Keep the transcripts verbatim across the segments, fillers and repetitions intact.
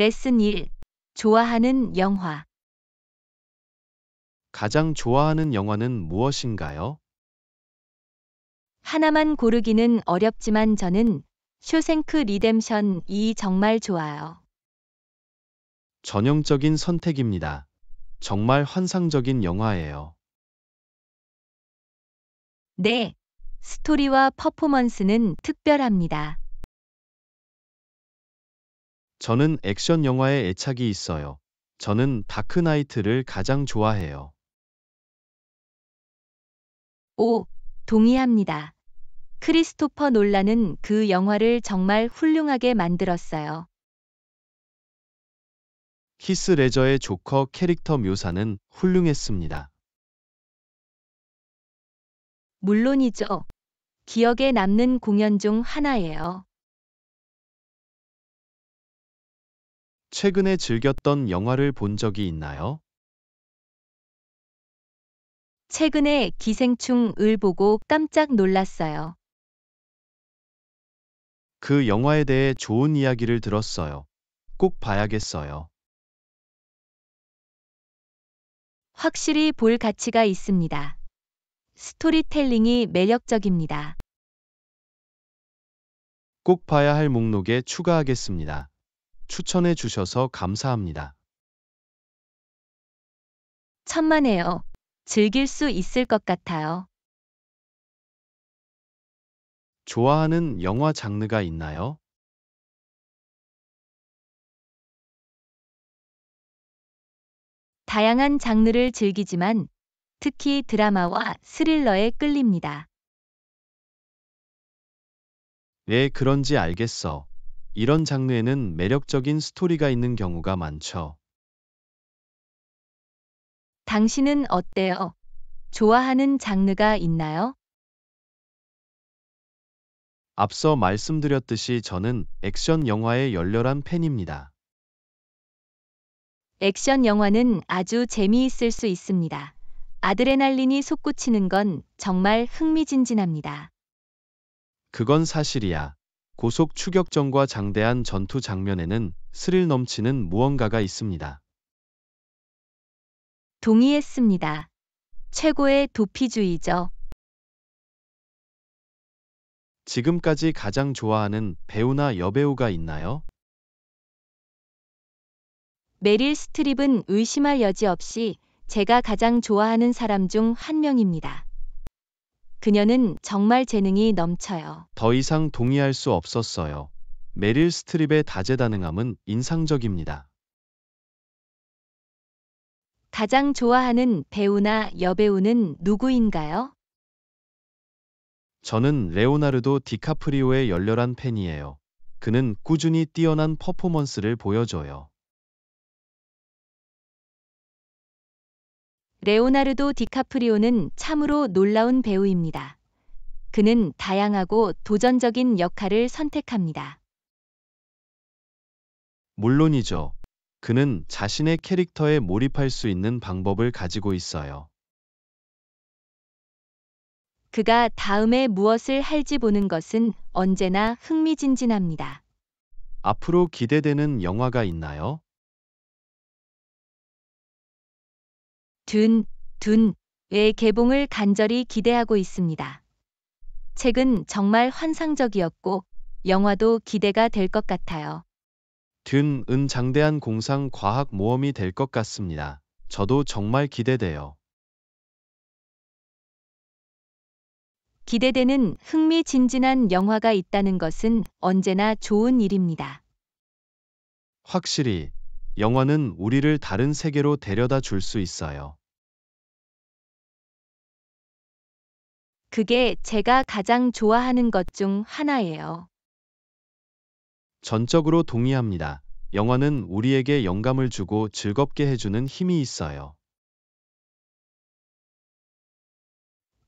레슨 일. 좋아하는 영화. 가장 좋아하는 영화는 무엇인가요? 하나만 고르기는 어렵지만 저는 쇼생크 리뎀션이 정말 좋아요. 전형적인 선택입니다. 정말 환상적인 영화예요. 네, 스토리와 퍼포먼스는 특별합니다. 저는 액션 영화에 애착이 있어요. 저는 다크나이트를 가장 좋아해요. 오, 동의합니다. 크리스토퍼 놀란은 그 영화를 정말 훌륭하게 만들었어요. 히스 레저의 조커 캐릭터 묘사는 훌륭했습니다. 물론이죠. 기억에 남는 공연 중 하나예요. 최근에 즐겼던 영화를 본 적이 있나요? 최근에 기생충을 보고 깜짝 놀랐어요. 그 영화에 대해 좋은 이야기를 들었어요. 꼭 봐야겠어요. 확실히 볼 가치가 있습니다. 스토리텔링이 매력적입니다. 꼭 봐야 할 목록에 추가하겠습니다. 추천해 주셔서 감사합니다. 천만에요. 즐길 수 있을 것 같아요. 좋아하는 영화 장르가 있나요? 다양한 장르를 즐기지만 특히 드라마와 스릴러에 끌립니다. 네, 그런지 알겠어. 이런 장르에는 매력적인 스토리가 있는 경우가 많죠. 당신은 어때요? 좋아하는 장르가 있나요? 앞서 말씀드렸듯이 저는 액션 영화의 열렬한 팬입니다. 액션 영화는 아주 재미있을 수 있습니다. 아드레날린이 솟구치는 건 정말 흥미진진합니다. 그건 사실이야. 고속 추격전과 장대한 전투 장면에는 스릴 넘치는 무언가가 있습니다. 동의했습니다. 최고의 도피주의죠. 지금까지 가장 좋아하는 배우나 여배우가 있나요? 메릴 스트립은 의심할 여지 없이 제가 가장 좋아하는 사람 중 한 명입니다. 그녀는 정말 재능이 넘쳐요. 더 이상 동의할 수 없었어요. 메릴 스트립의 다재다능함은 인상적입니다. 가장 좋아하는 배우나 여배우는 누구인가요? 저는 레오나르도 디카프리오의 열렬한 팬이에요. 그는 꾸준히 뛰어난 퍼포먼스를 보여줘요. 레오나르도 디카프리오는 참으로 놀라운 배우입니다. 그는 다양하고 도전적인 역할을 선택합니다. 물론이죠. 그는 자신의 캐릭터에 몰입할 수 있는 방법을 가지고 있어요. 그가 다음에 무엇을 할지 보는 것은 언제나 흥미진진합니다. 앞으로 기대되는 영화가 있나요? 듄, 듄의 개봉을 간절히 기대하고 있습니다. 책은 정말 환상적이었고 영화도 기대가 될 것 같아요. 듄은 장대한 공상 과학 모험이 될 것 같습니다. 저도 정말 기대돼요. 기대되는 흥미진진한 영화가 있다는 것은 언제나 좋은 일입니다. 확실히 영화는 우리를 다른 세계로 데려다 줄 수 있어요. 그게 제가 가장 좋아하는 것 중 하나예요. 전적으로 동의합니다. 영화는 우리에게 영감을 주고 즐겁게 해주는 힘이 있어요.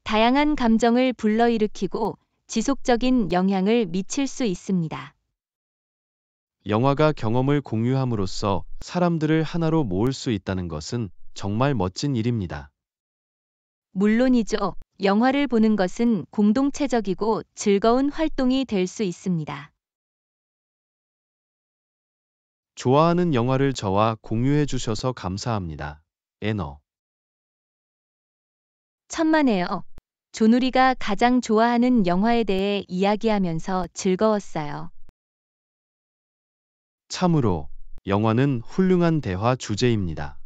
다양한 감정을 불러일으키고 지속적인 영향을 미칠 수 있습니다. 영화가 경험을 공유함으로써 사람들을 하나로 모을 수 있다는 것은 정말 멋진 일입니다. 물론이죠. 영화를 보는 것은 공동체적이고 즐거운 활동이 될 수 있습니다. 좋아하는 영화를 저와 공유해 주셔서 감사합니다. 에너. 천만에요. 조누리가 가장 좋아하는 영화에 대해 이야기하면서 즐거웠어요. 참으로 영화는 훌륭한 대화 주제입니다.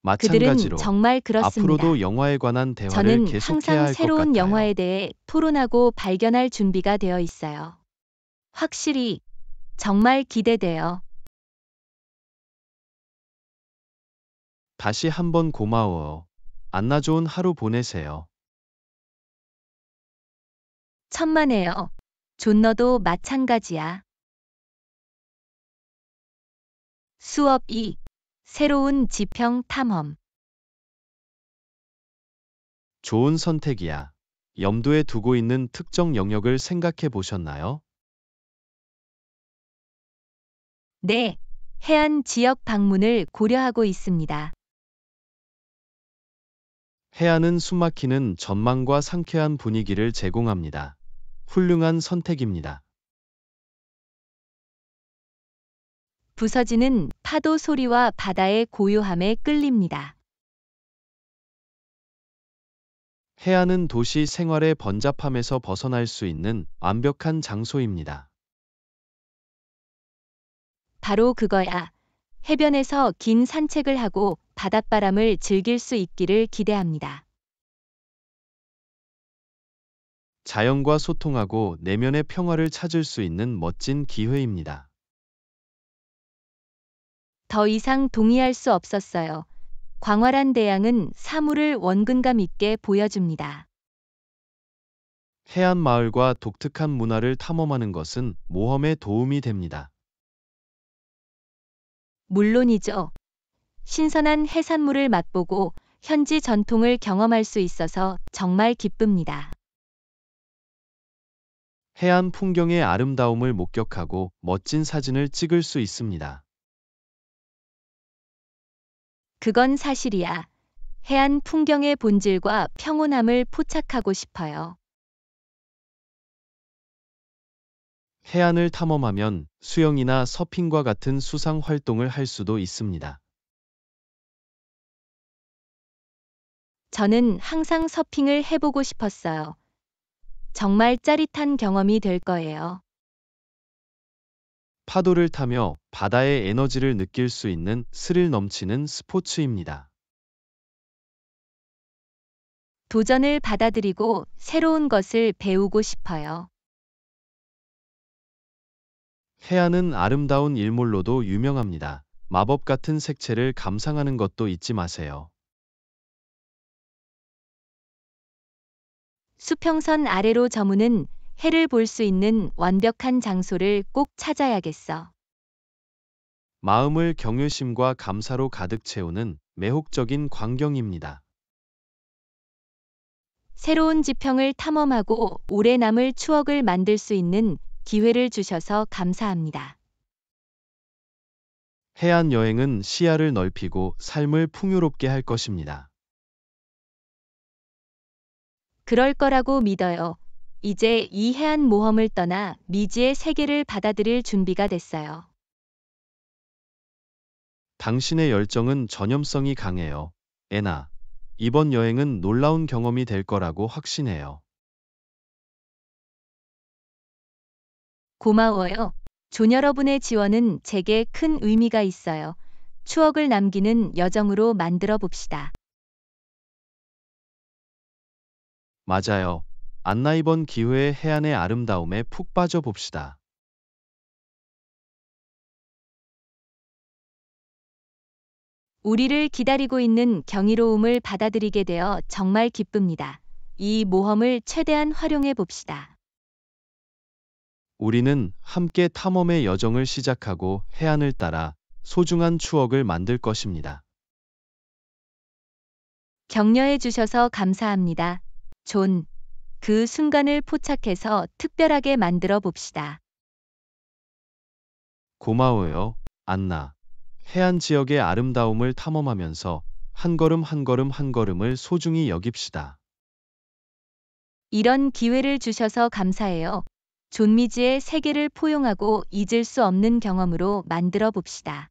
마찬가지로 정말 그렇습니다. 앞으로도 영화에 관한 대화를 계속해야 할 것 같아요. 저는 항상 새로운 영화에 대해 토론하고 발견할 준비가 되어 있어요. 확실히 정말 기대돼요. 다시 한번 고마워요. 안나 좋은 하루 보내세요. 천만에요. 존 너도 마찬가지야. 수업 이. 새로운 지평 탐험. 좋은 선택이야. 염두에 두고 있는 특정 영역을 생각해 보셨나요? 네, 해안 지역 방문을 고려하고 있습니다. 해안은 숨막히는 전망과 상쾌한 분위기를 제공합니다. 훌륭한 선택입니다. 부서지는 파도 소리와 바다의 고요함에 끌립니다. 해안은 도시 생활의 번잡함에서 벗어날 수 있는 완벽한 장소입니다. 바로 그거야. 해변에서 긴 산책을 하고 바닷바람을 즐길 수 있기를 기대합니다. 자연과 소통하고 내면의 평화를 찾을 수 있는 멋진 기회입니다. 더 이상 동의할 수 없었어요. 광활한 대양은 사물을 원근감 있게 보여줍니다. 해안 마을과 독특한 문화를 탐험하는 것은 모험에 도움이 됩니다. 물론이죠. 신선한 해산물을 맛보고 현지 전통을 경험할 수 있어서 정말 기쁩니다. 해안 풍경의 아름다움을 목격하고 멋진 사진을 찍을 수 있습니다. 그건 사실이야. 해안 풍경의 본질과 평온함을 포착하고 싶어요. 해안을 탐험하면 수영이나 서핑과 같은 수상 활동을 할 수도 있습니다. 저는 항상 서핑을 해보고 싶었어요. 정말 짜릿한 경험이 될 거예요. 파도를 타며 바다의 에너지를 느낄 수 있는 스릴 넘치는 스포츠입니다. 도전을 받아들이고 새로운 것을 배우고 싶어요. 해안은 아름다운 일몰로도 유명합니다. 마법 같은 색채를 감상하는 것도 잊지 마세요. 수평선 아래로 저무는 해를 볼 수 있는 완벽한 장소를 꼭 찾아야겠어. 마음을 경외심과 감사로 가득 채우는 매혹적인 광경입니다. 새로운 지평을 탐험하고 오래 남을 추억을 만들 수 있는 기회를 주셔서 감사합니다. 해안 여행은 시야를 넓히고 삶을 풍요롭게 할 것입니다. 그럴 거라고 믿어요. 이제 이 해안 모험을 떠나 미지의 세계를 받아들일 준비가 됐어요. 당신의 열정은 전염성이 강해요. 에나, 이번 여행은 놀라운 경험이 될 거라고 확신해요. 고마워요. 존 여러분의 지원은 제게 큰 의미가 있어요. 추억을 남기는 여정으로 만들어 봅시다. 맞아요. 안나 이번 기회에 해안의 아름다움에 푹 빠져 봅시다. 우리를 기다리고 있는 경이로움을 받아들이게 되어 정말 기쁩니다. 이 모험을 최대한 활용해 봅시다. 우리는 함께 탐험의 여정을 시작하고 해안을 따라 소중한 추억을 만들 것입니다. 격려해 주셔서 감사합니다. 존. 그 순간을 포착해서 특별하게 만들어 봅시다. 고마워요, 안나. 해안 지역의 아름다움을 탐험하면서 한 걸음 한 걸음 한 걸음을 소중히 여깁시다. 이런 기회를 주셔서 감사해요. 존미지의 세계를 포용하고 잊을 수 없는 경험으로 만들어 봅시다.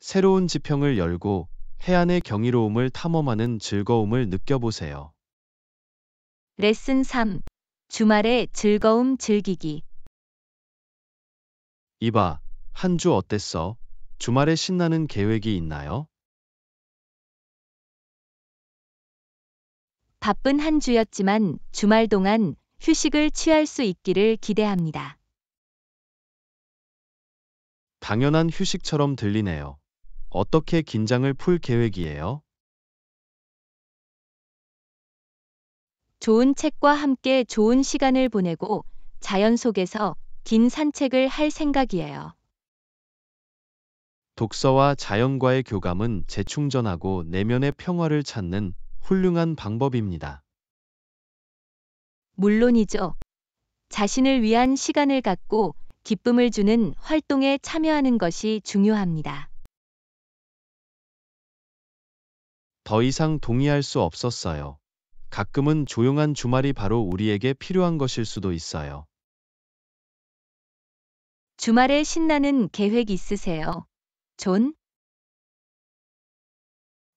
새로운 지평을 열고 해안의 경이로움을 탐험하는 즐거움을 느껴보세요. 레슨 삼. 주말에 즐거움 즐기기. 이봐, 한 주 어땠어? 주말에 신나는 계획이 있나요? 바쁜 한 주였지만 주말 동안 휴식을 취할 수 있기를 기대합니다. 당연한 휴식처럼 들리네요. 어떻게 긴장을 풀 계획이에요? 좋은 책과 함께 좋은 시간을 보내고 자연 속에서 긴 산책을 할 생각이에요. 독서와 자연과의 교감은 재충전하고 내면의 평화를 찾는 훌륭한 방법입니다. 물론이죠. 자신을 위한 시간을 갖고 기쁨을 주는 활동에 참여하는 것이 중요합니다. 더 이상 동의할 수 없었어요. 가끔은 조용한 주말이 바로 우리에게 필요한 것일 수도 있어요. 주말에 신나는 계획 있으세요, 존?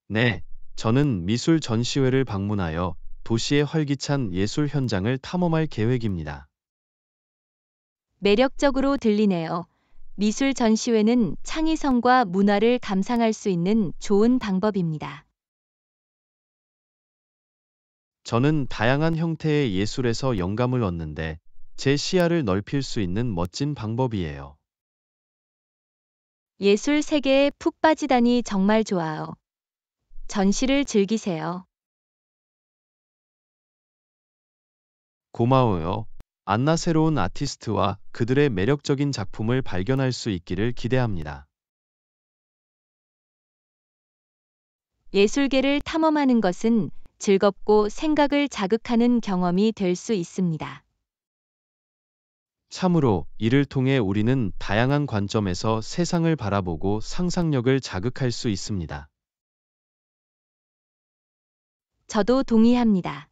네, 저는 미술 전시회를 방문하여 도시의 활기찬 예술 현장을 탐험할 계획입니다. 매력적으로 들리네요. 미술 전시회는 창의성과 문화를 감상할 수 있는 좋은 방법입니다. 저는 다양한 형태의 예술에서 영감을 얻는데 제 시야를 넓힐 수 있는 멋진 방법이에요. 예술 세계에 푹 빠지다니 정말 좋아요. 전시를 즐기세요. 고마워요. 안나 새로운 아티스트와 그들의 매력적인 작품을 발견할 수 있기를 기대합니다. 예술계를 탐험하는 것은 즐겁고 생각을 자극하는 경험이 될 수 있습니다. 참으로 이를 통해 우리는 다양한 관점에서 세상을 바라보고 상상력을 자극할 수 있습니다. 저도 동의합니다.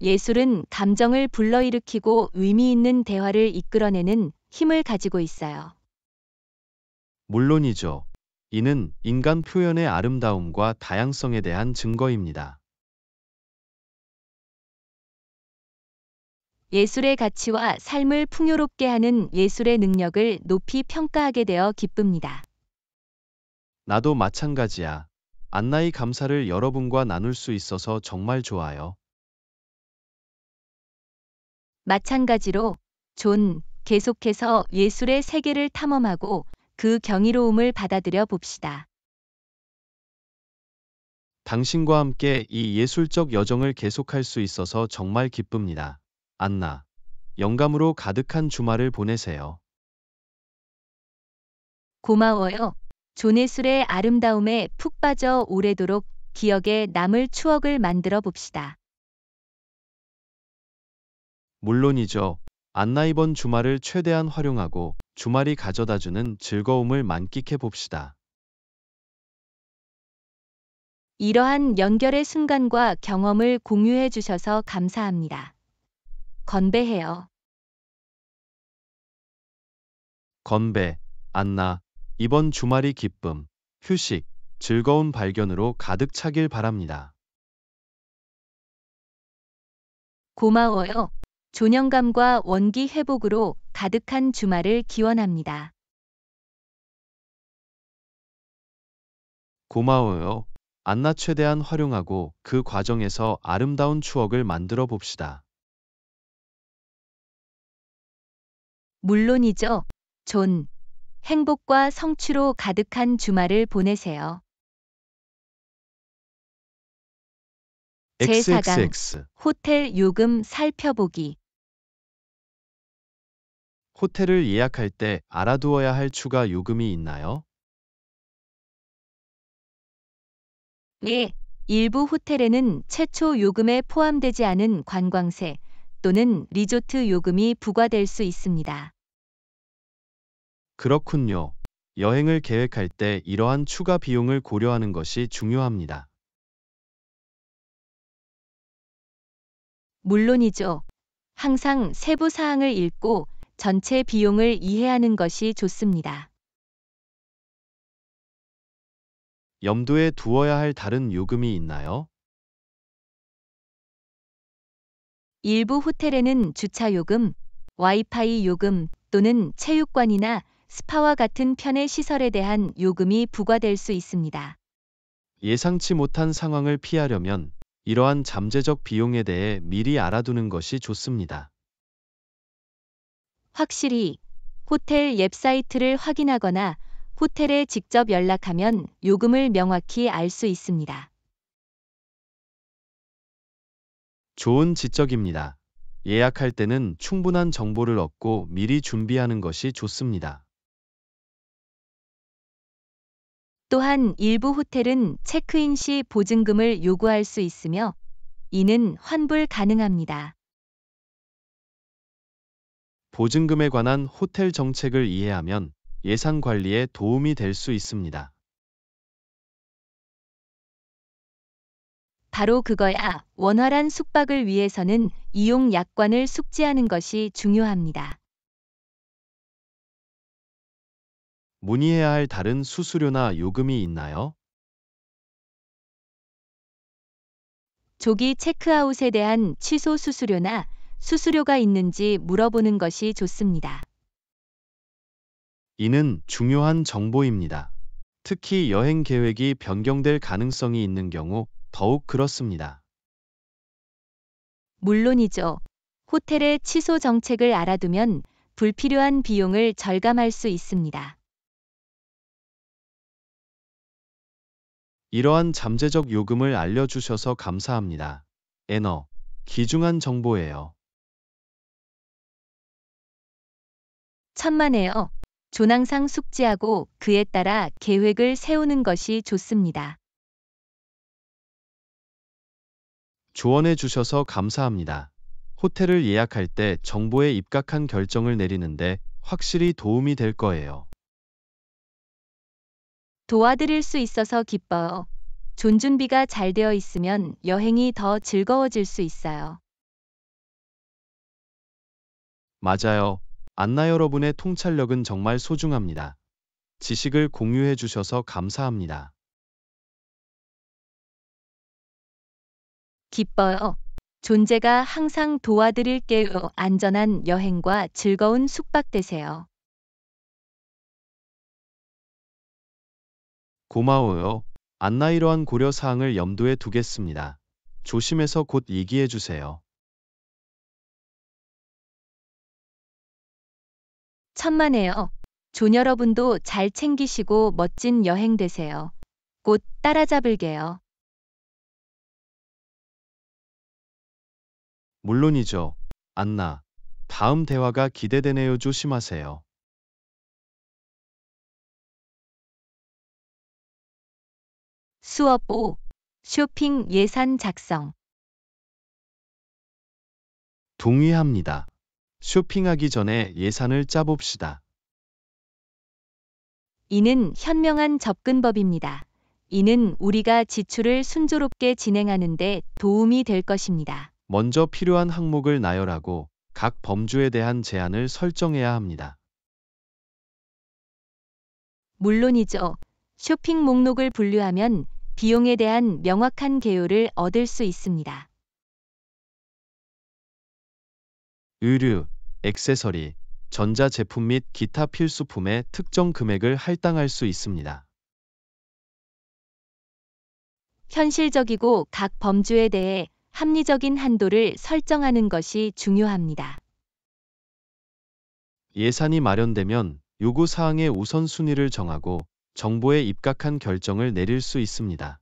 예술은 감정을 불러일으키고 의미 있는 대화를 이끌어내는 힘을 가지고 있어요. 물론이죠. 이는 인간 표현의 아름다움과 다양성에 대한 증거입니다. 예술의 가치와 삶을 풍요롭게 하는 예술의 능력을 높이 평가하게 되어 기쁩니다. 나도 마찬가지야. 안나의 감사를 여러분과 나눌 수 있어서 정말 좋아요. 마찬가지로, 존, 계속해서 예술의 세계를 탐험하고 그 경이로움을 받아들여 봅시다. 당신과 함께 이 예술적 여정을 계속할 수 있어서 정말 기쁩니다. 안나, 영감으로 가득한 주말을 보내세요. 고마워요. 존예술의 아름다움에 푹 빠져 오래도록 기억에 남을 추억을 만들어 봅시다. 물론이죠. 안나 이번 주말을 최대한 활용하고 주말이 가져다주는 즐거움을 만끽해 봅시다. 이러한 연결의 순간과 경험을 공유해 주셔서 감사합니다. 건배해요. 건배, 안나. 이번 주말이 기쁨, 휴식, 즐거운 발견으로 가득 차길 바랍니다. 고마워요. 존영감과 원기 회복으로 가득한 주말을 기원합니다. 고마워요. 안나 최대한 활용하고 그 과정에서 아름다운 추억을 만들어 봅시다. 물론이죠, 존. 행복과 성취로 가득한 주말을 보내세요. 제사 강 호텔 요금 살펴보기. 호텔을 예약할 때 알아두어야 할 추가 요금이 있나요? 예, 일부 호텔에는 최초 요금에 포함되지 않은 관광세 또는 리조트 요금이 부과될 수 있습니다. 그렇군요. 여행을 계획할 때 이러한 추가 비용을 고려하는 것이 중요합니다. 물론이죠. 항상 세부 사항을 읽고 전체 비용을 이해하는 것이 좋습니다. 염두에 두어야 할 다른 요금이 있나요? 일부 호텔에는 주차 요금, 와이파이 요금 또는 체육관이나 스파와 같은 편의 시설에 대한 요금이 부과될 수 있습니다. 예상치 못한 상황을 피하려면 이러한 잠재적 비용에 대해 미리 알아두는 것이 좋습니다. 확실히 호텔 웹사이트를 확인하거나 호텔에 직접 연락하면 요금을 명확히 알 수 있습니다. 좋은 지적입니다. 예약할 때는 충분한 정보를 얻고 미리 준비하는 것이 좋습니다. 또한 일부 호텔은 체크인 시 보증금을 요구할 수 있으며 이는 환불 가능합니다. 보증금에 관한 호텔 정책을 이해하면 예산 관리에 도움이 될 수 있습니다. 바로 그거야. 원활한 숙박을 위해서는 이용 약관을 숙지하는 것이 중요합니다. 문의해야 할 다른 수수료나 요금이 있나요? 조기 체크아웃에 대한 취소 수수료나 수수료가 있는지 물어보는 것이 좋습니다. 이는 중요한 정보입니다. 특히 여행 계획이 변경될 가능성이 있는 경우 더욱 그렇습니다. 물론이죠. 호텔의 취소 정책을 알아두면 불필요한 비용을 절감할 수 있습니다. 이러한 잠재적 요금을 알려주셔서 감사합니다. 엔어, 귀중한 정보예요. 천만에요. 조항상 숙지하고 그에 따라 계획을 세우는 것이 좋습니다. 조언해 주셔서 감사합니다. 호텔을 예약할 때 정보에 입각한 결정을 내리는데 확실히 도움이 될 거예요. 도와드릴 수 있어서 기뻐요. 존준비가 잘 되어 있으면 여행이 더 즐거워질 수 있어요. 맞아요. 안나 여러분의 통찰력은 정말 소중합니다. 지식을 공유해 주셔서 감사합니다. 기뻐요. 존재가 항상 도와드릴게요. 안전한 여행과 즐거운 숙박 되세요. 고마워요. 안나 이러한 고려 사항을 염두에 두겠습니다. 조심해서 곧 얘기해 주세요. 천만에요. 존 여러분도 잘 챙기시고 멋진 여행 되세요. 곧 따라잡을게요. 물론이죠. 안나, 다음 대화가 기대되네요. 조심하세요. 수업 오. 쇼핑 예산 작성. 동의합니다. 쇼핑하기 전에 예산을 짜봅시다. 이는 현명한 접근법입니다. 이는 우리가 지출을 순조롭게 진행하는 데 도움이 될 것입니다. 먼저 필요한 항목을 나열하고 각 범주에 대한 제한을 설정해야 합니다. 물론이죠. 쇼핑 목록을 분류하면 비용에 대한 명확한 개요를 얻을 수 있습니다. 의류, 액세서리, 전자제품 및 기타 필수품의 특정 금액을 할당할 수 있습니다. 현실적이고 각 범주에 대해 합리적인 한도를 설정하는 것이 중요합니다. 예산이 마련되면 요구 사항의 우선순위를 정하고 정보에 입각한 결정을 내릴 수 있습니다.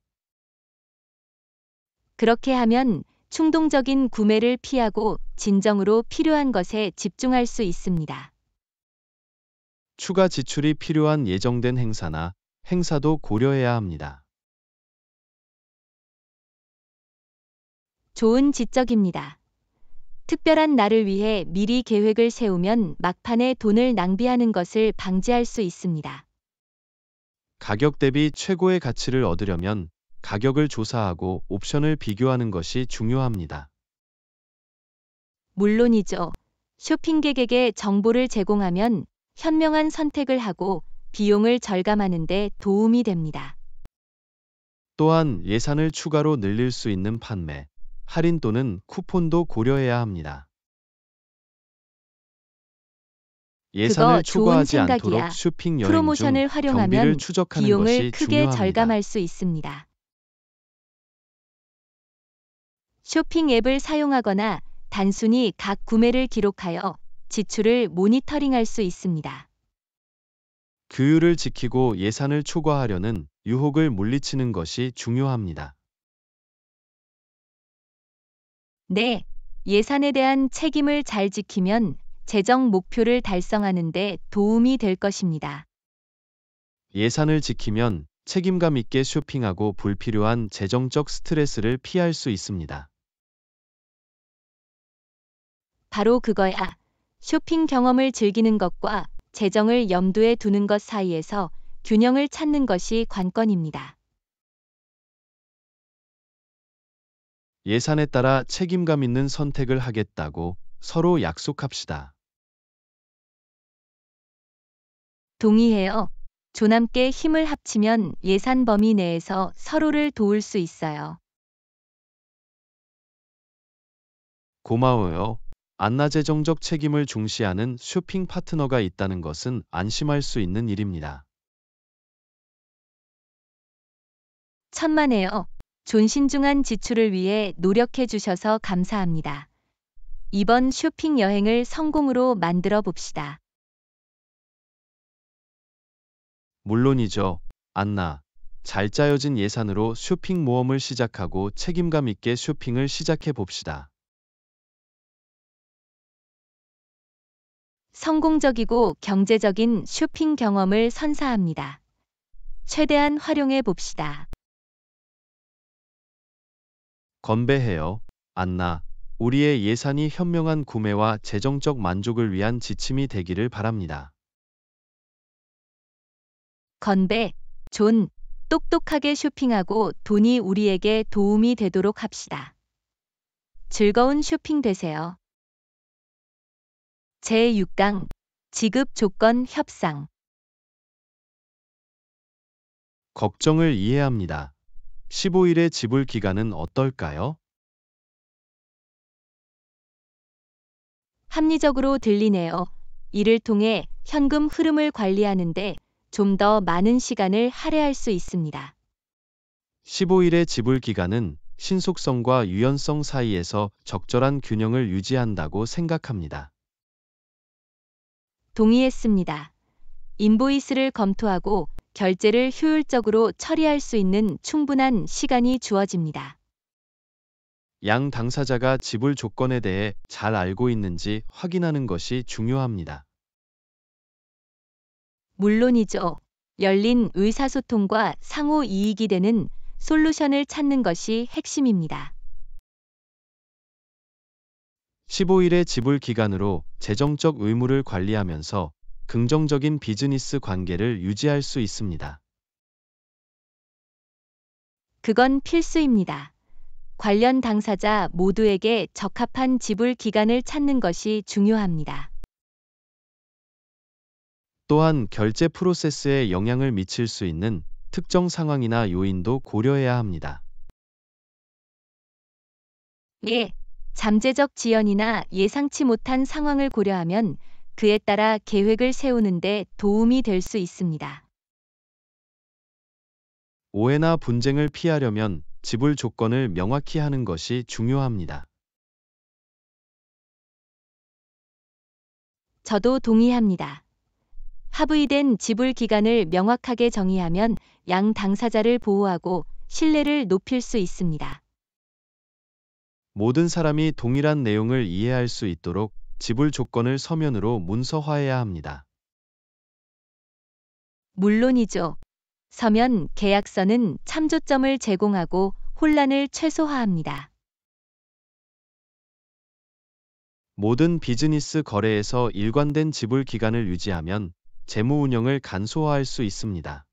그렇게 하면 충동적인 구매를 피하고 진정으로 필요한 것에 집중할 수 있습니다. 추가 지출이 필요한 예정된 행사나 행사도 고려해야 합니다. 좋은 지적입니다. 특별한 날을 위해 미리 계획을 세우면 막판에 돈을 낭비하는 것을 방지할 수 있습니다. 가격 대비 최고의 가치를 얻으려면 가격을 조사하고 옵션을 비교하는 것이 중요합니다. 물론이죠. 쇼핑객에게 정보를 제공하면 현명한 선택을 하고 비용을 절감하는 데 도움이 됩니다. 또한 예산을 추가로 늘릴 수 있는 판매, 할인 또는 쿠폰도 고려해야 합니다. 예산을 초과하지 않도록 쇼핑 여행 중 경비를 추적하는 것이 중요합니다. 비용을 크게 절감할 수 있습니다. 쇼핑 앱을 사용하거나 단순히 각 구매를 기록하여 지출을 모니터링할 수 있습니다. 규율을 지키고 예산을 초과하려는 유혹을 물리치는 것이 중요합니다. 네, 예산에 대한 책임을 잘 지키면 재정 목표를 달성하는 데 도움이 될 것입니다. 예산을 지키면 책임감 있게 쇼핑하고 불필요한 재정적 스트레스를 피할 수 있습니다. 바로 그거야. 쇼핑 경험을 즐기는 것과 재정을 염두에 두는 것 사이에서 균형을 찾는 것이 관건입니다. 예산에 따라 책임감 있는 선택을 하겠다고 서로 약속합시다. 동의해요. 조남께 힘을 합치면 예산 범위 내에서 서로를 도울 수 있어요. 고마워요. 안나 재정적 책임을 중시하는 쇼핑 파트너가 있다는 것은 안심할 수 있는 일입니다. 천만에요. 존신중한 지출을 위해 노력해 주셔서 감사합니다. 이번 쇼핑 여행을 성공으로 만들어 봅시다. 물론이죠, 안나. 잘 짜여진 예산으로 쇼핑 모험을 시작하고 책임감 있게 쇼핑을 시작해 봅시다. 성공적이고 경제적인 쇼핑 경험을 선사합니다. 최대한 활용해 봅시다. 건배해요, 안나. 우리의 예산이 현명한 구매와 재정적 만족을 위한 지침이 되기를 바랍니다. 건배, 존. 똑똑하게 쇼핑하고 돈이 우리에게 도움이 되도록 합시다. 즐거운 쇼핑 되세요. 제육 강 지급 조건 협상. 걱정을 이해합니다. 십오 일의 지불 기간은 어떨까요? 합리적으로 들리네요. 이를 통해 현금 흐름을 관리하는데 좀 더 많은 시간을 할애할 수 있습니다. 십오 일의 지불 기간은 신속성과 유연성 사이에서 적절한 균형을 유지한다고 생각합니다. 동의했습니다. 인보이스를 검토하고 결제를 효율적으로 처리할 수 있는 충분한 시간이 주어집니다. 양 당사자가 지불 조건에 대해 잘 알고 있는지 확인하는 것이 중요합니다. 물론이죠. 열린 의사소통과 상호 이익이 되는 솔루션을 찾는 것이 핵심입니다. 십오 일의 지불 기간으로 재정적 의무를 관리하면서 긍정적인 비즈니스 관계를 유지할 수 있습니다. 그건 필수입니다. 관련 당사자 모두에게 적합한 지불 기간을 찾는 것이 중요합니다. 또한 결제 프로세스에 영향을 미칠 수 있는 특정 상황이나 요인도 고려해야 합니다. 예, 잠재적 지연이나 예상치 못한 상황을 고려하면 그에 따라 계획을 세우는 데 도움이 될 수 있습니다. 오해나 분쟁을 피하려면 지불 조건을 명확히 하는 것이 중요합니다. 저도 동의합니다. 합의된 지불 기간을 명확하게 정의하면 양 당사자를 보호하고 신뢰를 높일 수 있습니다. 모든 사람이 동일한 내용을 이해할 수 있도록 지불 조건을 서면으로 문서화해야 합니다. 물론이죠. 서면 계약서는 참조점을 제공하고 혼란을 최소화합니다. 모든 비즈니스 거래에서 일관된 지불 기간을 유지하면 재무 운영을 간소화할 수 있습니다.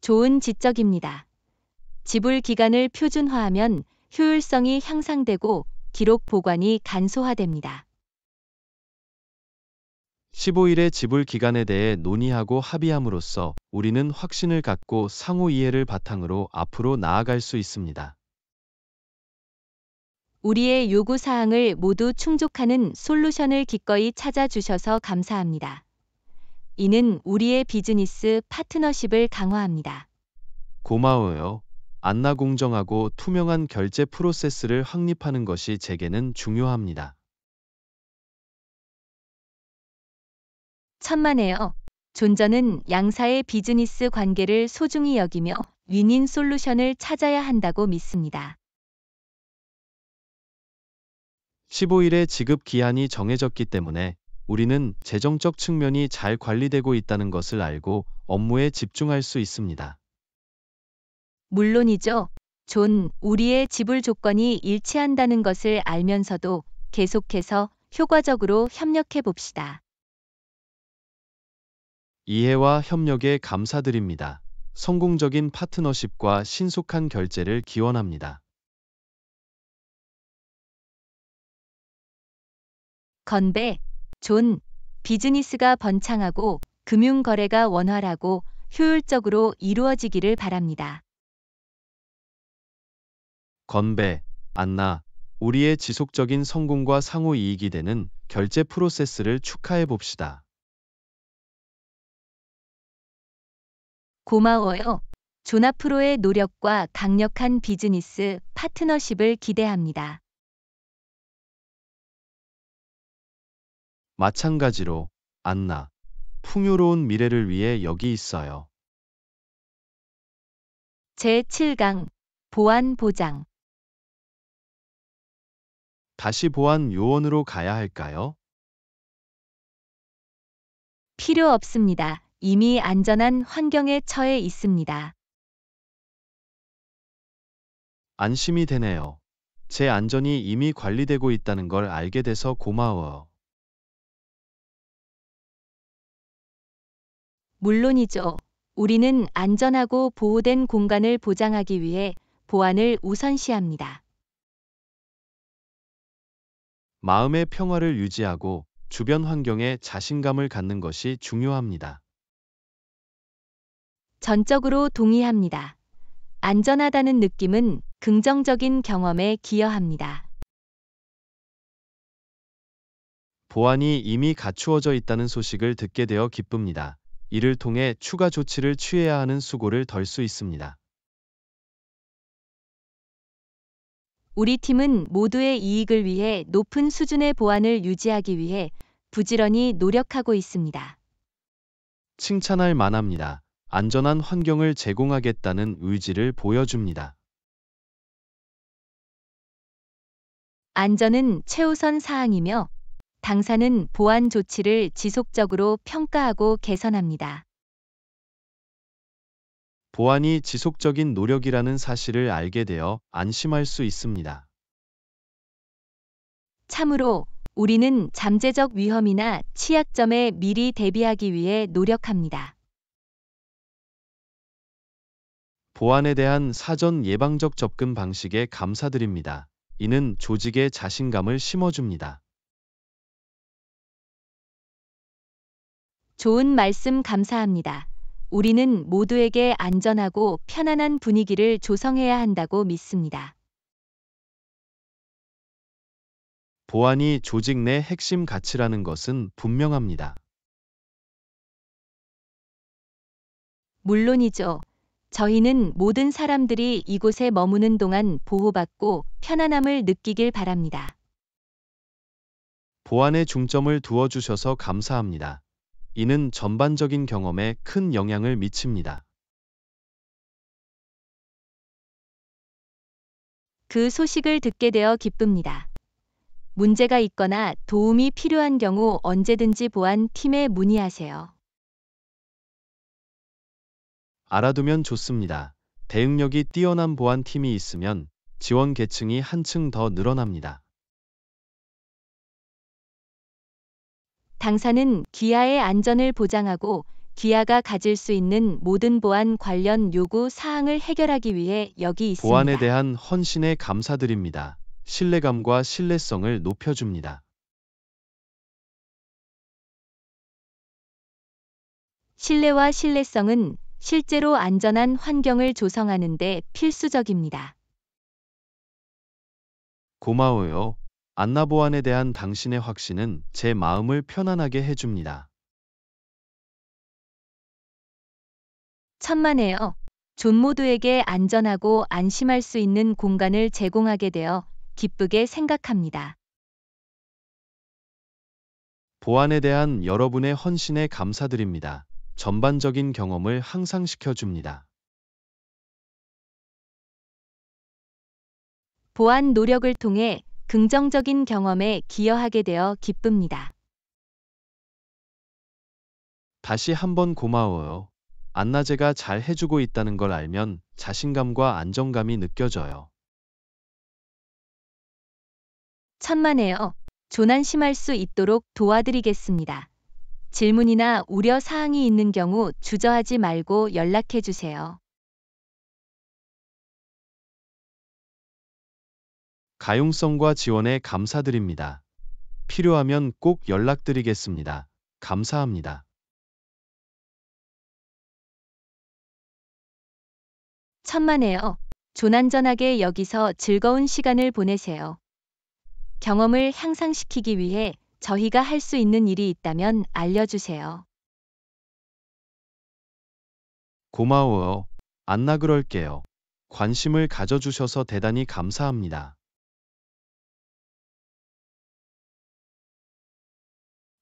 좋은 지적입니다. 지불 기간을 표준화하면 효율성이 향상되고 기록 보관이 간소화됩니다. 십오 일의 지불 기간에 대해 논의하고 합의함으로써 우리는 확신을 갖고 상호 이해를 바탕으로 앞으로 나아갈 수 있습니다. 우리의 요구사항을 모두 충족하는 솔루션을 기꺼이 찾아주셔서 감사합니다. 이는 우리의 비즈니스 파트너십을 강화합니다. 고마워요. 안나 공정하고 투명한 결제 프로세스를 확립하는 것이 제게는 중요합니다. 천만에요. 존전은 양사의 비즈니스 관계를 소중히 여기며 윈윈 솔루션을 찾아야 한다고 믿습니다. 십오 일의 지급 기한이 정해졌기 때문에 우리는 재정적 측면이 잘 관리되고 있다는 것을 알고 업무에 집중할 수 있습니다. 물론이죠. 존, 우리의 지불 조건이 일치한다는 것을 알면서도 계속해서 효과적으로 협력해 봅시다. 이해와 협력에 감사드립니다. 성공적인 파트너십과 신속한 결제를 기원합니다. 건배, 존, 비즈니스가 번창하고 금융 거래가 원활하고 효율적으로 이루어지기를 바랍니다. 건배, 안나, 우리의 지속적인 성공과 상호 이익이 되는 결제 프로세스를 축하해 봅시다. 고마워요. 존, 앞으로의 노력과 강력한 비즈니스 파트너십을 기대합니다. 마찬가지로, 안나, 풍요로운 미래를 위해 여기 있어요. 제칠 강 보안 보장. 다시 보안 요원으로 가야 할까요? 필요 없습니다. 이미 안전한 환경에 처해 있습니다. 안심이 되네요. 제 안전이 이미 관리되고 있다는 걸 알게 돼서 고마워요. 물론이죠. 우리는 안전하고 보호된 공간을 보장하기 위해 보안을 우선시합니다. 마음의 평화를 유지하고 주변 환경에 자신감을 갖는 것이 중요합니다. 전적으로 동의합니다. 안전하다는 느낌은 긍정적인 경험에 기여합니다. 보안이 이미 갖추어져 있다는 소식을 듣게 되어 기쁩니다. 이를 통해 추가 조치를 취해야 하는 수고를 덜 수 있습니다. 우리 팀은 모두의 이익을 위해 높은 수준의 보안을 유지하기 위해 부지런히 노력하고 있습니다. 칭찬할 만합니다. 안전한 환경을 제공하겠다는 의지를 보여줍니다. 안전은 최우선 사항이며 당사는 보안 조치를 지속적으로 평가하고 개선합니다. 보안이 지속적인 노력이라는 사실을 알게 되어 안심할 수 있습니다. 참으로 우리는 잠재적 위험이나 취약점에 미리 대비하기 위해 노력합니다. 보안에 대한 사전 예방적 접근 방식에 감사드립니다. 이는 조직의 자신감을 심어줍니다. 좋은 말씀 감사합니다. 우리는 모두에게 안전하고 편안한 분위기를 조성해야 한다고 믿습니다. 보안이 조직 내 핵심 가치라는 것은 분명합니다. 물론이죠. 저희는 모든 사람들이 이곳에 머무는 동안 보호받고 편안함을 느끼길 바랍니다. 보안에 중점을 두어 주셔서 감사합니다. 이는 전반적인 경험에 큰 영향을 미칩니다. 그 소식을 듣게 되어 기쁩니다. 문제가 있거나 도움이 필요한 경우 언제든지 보안팀에 문의하세요. 알아두면 좋습니다. 대응력이 뛰어난 보안팀이 있으면 지원 계층이 한층 더 늘어납니다. 당사는 기아의 안전을 보장하고 기아가 가질 수 있는 모든 보안 관련 요구 사항을 해결하기 위해 여기 있습니다. 보안에 대한 헌신에 감사드립니다. 신뢰감과 신뢰성을 높여줍니다. 신뢰와 신뢰성은 실제로 안전한 환경을 조성하는 데 필수적입니다. 고마워요. 안나보안에 대한 당신의 확신은 제 마음을 편안하게 해줍니다. 천만에요. 존 모두에게 안전하고 안심할 수 있는 공간을 제공하게 되어 기쁘게 생각합니다. 보안에 대한 여러분의 헌신에 감사드립니다. 전반적인 경험을 향상시켜줍니다. 보안 노력을 통해 긍정적인 경험에 기여하게 되어 기쁩니다. 다시 한번 고마워요. 안나제가 잘 해주고 있다는 걸 알면 자신감과 안정감이 느껴져요. 천만에요. 존 안심할 수 있도록 도와드리겠습니다. 질문이나 우려 사항이 있는 경우 주저하지 말고 연락해 주세요. 가용성과 지원에 감사드립니다. 필요하면 꼭 연락드리겠습니다. 감사합니다. 천만에요. 존 안전하게 여기서 즐거운 시간을 보내세요. 경험을 향상시키기 위해 저희가 할 수 있는 일이 있다면 알려주세요. 고마워요. 안나 그럴게요. 관심을 가져주셔서 대단히 감사합니다.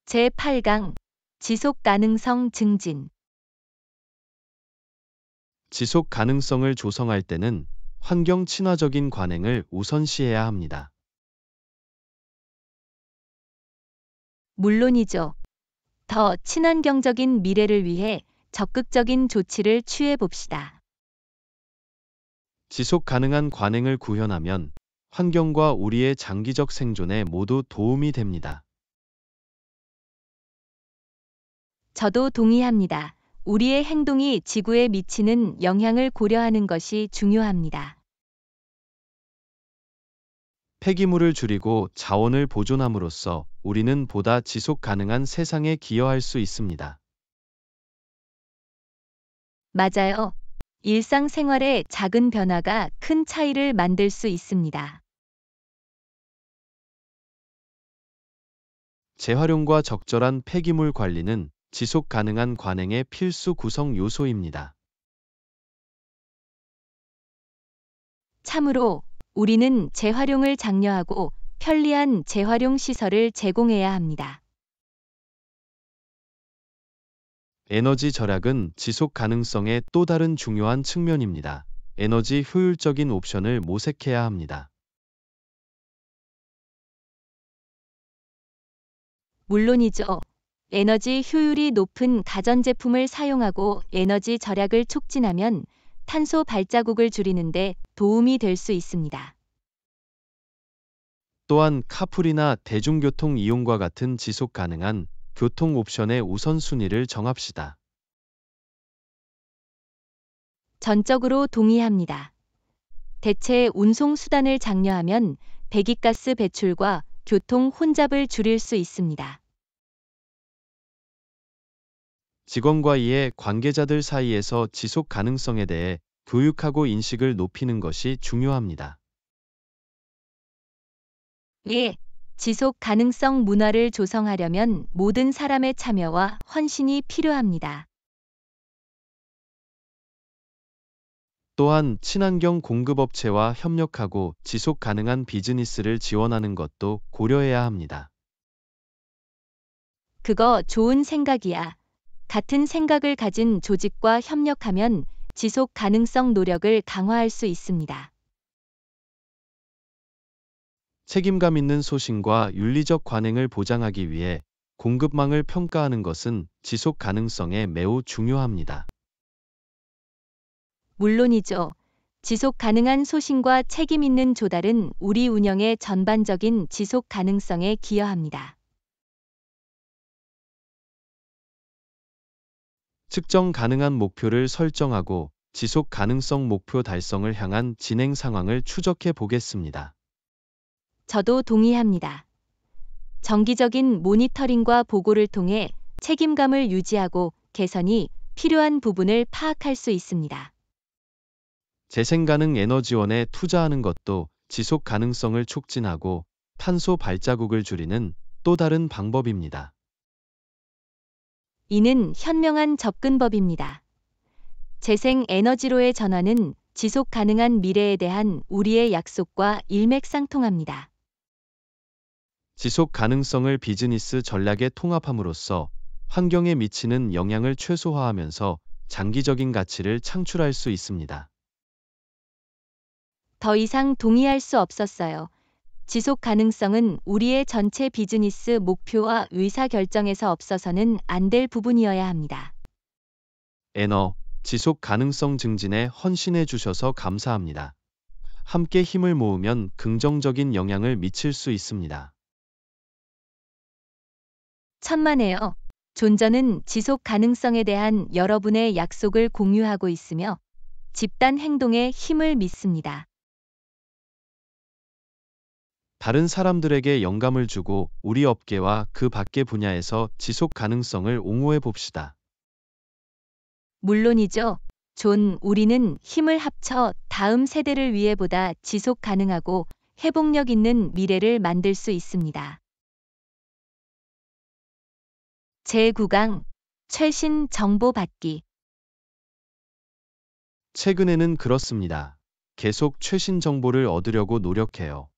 제팔 강 지속 가능성 증진. 지속 가능성을 조성할 때는 환경 친화적인 관행을 우선시해야 합니다. 물론이죠. 더 친환경적인 미래를 위해 적극적인 조치를 취해 봅시다. 지속 가능한 관행을 구현하면 환경과 우리의 장기적 생존에 모두 도움이 됩니다. 저도 동의합니다. 우리의 행동이 지구에 미치는 영향을 고려하는 것이 중요합니다. 폐기물을 줄이고 자원을 보존함으로써 우리는 보다 지속 가능한 세상에 기여할 수 있습니다. 맞아요. 일상생활의 작은 변화가 큰 차이를 만들 수 있습니다. 재활용과 적절한 폐기물 관리는 지속 가능한 관행의 필수 구성 요소입니다. 참으로 우리는 재활용을 장려하고 편리한 재활용 시설을 제공해야 합니다. 에너지 절약은 지속 가능성의 또 다른 중요한 측면입니다. 에너지 효율적인 옵션을 모색해야 합니다. 물론이죠. 에너지 효율이 높은 가전제품을 사용하고 에너지 절약을 촉진하면 탄소 발자국을 줄이는 데 도움이 될 수 있습니다. 또한 카풀이나 대중교통 이용과 같은 지속 가능한 교통 옵션의 우선순위를 정합시다. 전적으로 동의합니다. 대체 운송수단을 장려하면 배기가스 배출과 교통 혼잡을 줄일 수 있습니다. 직원과 이해 관계자들 사이에서 지속 가능성에 대해 교육하고 인식을 높이는 것이 중요합니다. 예, 지속 가능성 문화를 조성하려면 모든 사람의 참여와 헌신이 필요합니다. 또한 친환경 공급업체와 협력하고 지속 가능한 비즈니스를 지원하는 것도 고려해야 합니다. 그거 좋은 생각이야. 같은 생각을 가진 조직과 협력하면 지속 가능성 노력을 강화할 수 있습니다. 책임감 있는 소신과 윤리적 관행을 보장하기 위해 공급망을 평가하는 것은 지속 가능성에 매우 중요합니다. 물론이죠. 지속 가능한 소신과 책임 있는 조달은 우리 운영의 전반적인 지속 가능성에 기여합니다. 측정 가능한 목표를 설정하고 지속 가능성 목표 달성을 향한 진행 상황을 추적해 보겠습니다. 저도 동의합니다. 정기적인 모니터링과 보고를 통해 책임감을 유지하고 개선이 필요한 부분을 파악할 수 있습니다. 재생가능 에너지원에 투자하는 것도 지속 가능성을 촉진하고 탄소 발자국을 줄이는 또 다른 방법입니다. 이는 현명한 접근법입니다. 재생에너지로의 전환은 지속 가능한 미래에 대한 우리의 약속과 일맥상통합니다. 지속 가능성을 비즈니스 전략에 통합함으로써 환경에 미치는 영향을 최소화하면서 장기적인 가치를 창출할 수 있습니다. 더 이상 동의할 수 없었어요. 지속 가능성은 우리의 전체 비즈니스 목표와 의사결정에서 없어서는 안 될 부분이어야 합니다. 에너, 지속 가능성 증진에 헌신해 주셔서 감사합니다. 함께 힘을 모으면 긍정적인 영향을 미칠 수 있습니다. 천만에요. 존전은 지속 가능성에 대한 여러분의 약속을 공유하고 있으며 집단 행동에 힘을 믿습니다. 다른 사람들에게 영감을 주고 우리 업계와 그 밖의 분야에서 지속 가능성을 옹호해 봅시다. 물론이죠. 존, 우리는 힘을 합쳐 다음 세대를 위해 보다 지속 가능하고 회복력 있는 미래를 만들 수 있습니다. 제구 강 최신 정보 받기. 최근에는 그렇습니다. 계속 최신 정보를 얻으려고 노력해요.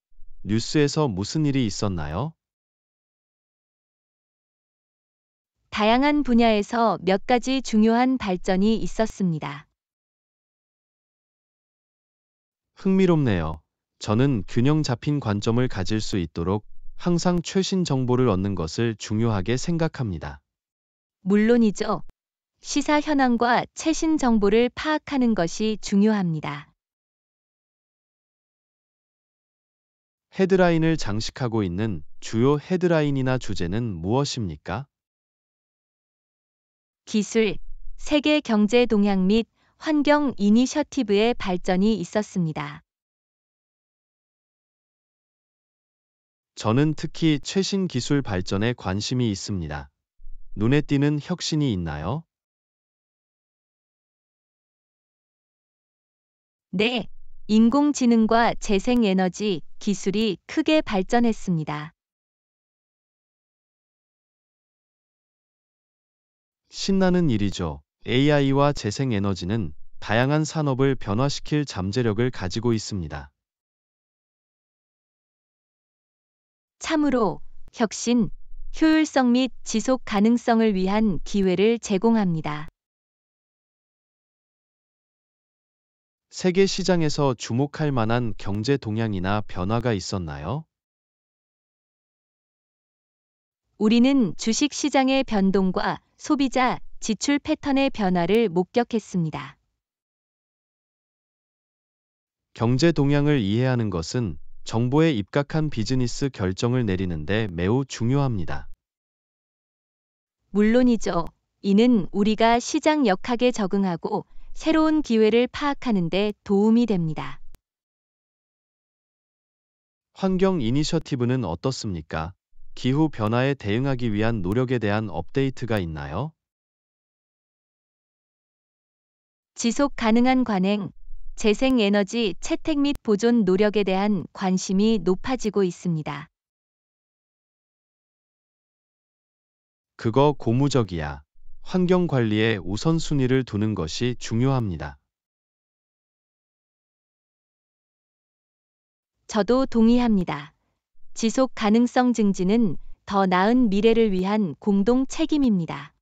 뉴스에서 무슨 일이 있었나요? 다양한 분야에서 몇 가지 중요한 발전이 있었습니다. 흥미롭네요. 저는 균형 잡힌 관점을 가질 수 있도록 항상 최신 정보를 얻는 것을 중요하게 생각합니다. 물론이죠. 시사 현황과 최신 정보를 파악하는 것이 중요합니다. 헤드라인을 장식하고 있는 주요 헤드라인이나 주제는 무엇입니까? 기술, 세계 경제 동향 및 환경 이니셔티브의 발전이 있었습니다. 저는 특히 최신 기술 발전에 관심이 있습니다. 눈에 띄는 혁신이 있나요? 네. 인공지능과 재생에너지 기술이 크게 발전했습니다. 신나는 일이죠. 에이아이와 재생에너지는 다양한 산업을 변화시킬 잠재력을 가지고 있습니다. 참으로 혁신, 효율성 및 지속 가능성을 위한 기회를 제공합니다. 세계 시장에서 주목할 만한 경제 동향이나 변화가 있었나요? 우리는 주식 시장의 변동과 소비자, 지출 패턴의 변화를 목격했습니다. 경제 동향을 이해하는 것은 정보에 입각한 비즈니스 결정을 내리는데 매우 중요합니다. 물론이죠. 이는 우리가 시장 역학에 적응하고 새로운 기회를 파악하는 데 도움이 됩니다. 환경 이니셔티브는 어떻습니까? 기후 변화에 대응하기 위한 노력에 대한 업데이트가 있나요? 지속 가능한 관행, 재생에너지 채택 및 보존 노력에 대한 관심이 높아지고 있습니다. 그거 고무적이야. 환경 관리에 우선순위를 두는 것이 중요합니다. 저도 동의합니다. 지속 가능성 증진은 더 나은 미래를 위한 공동 책임입니다.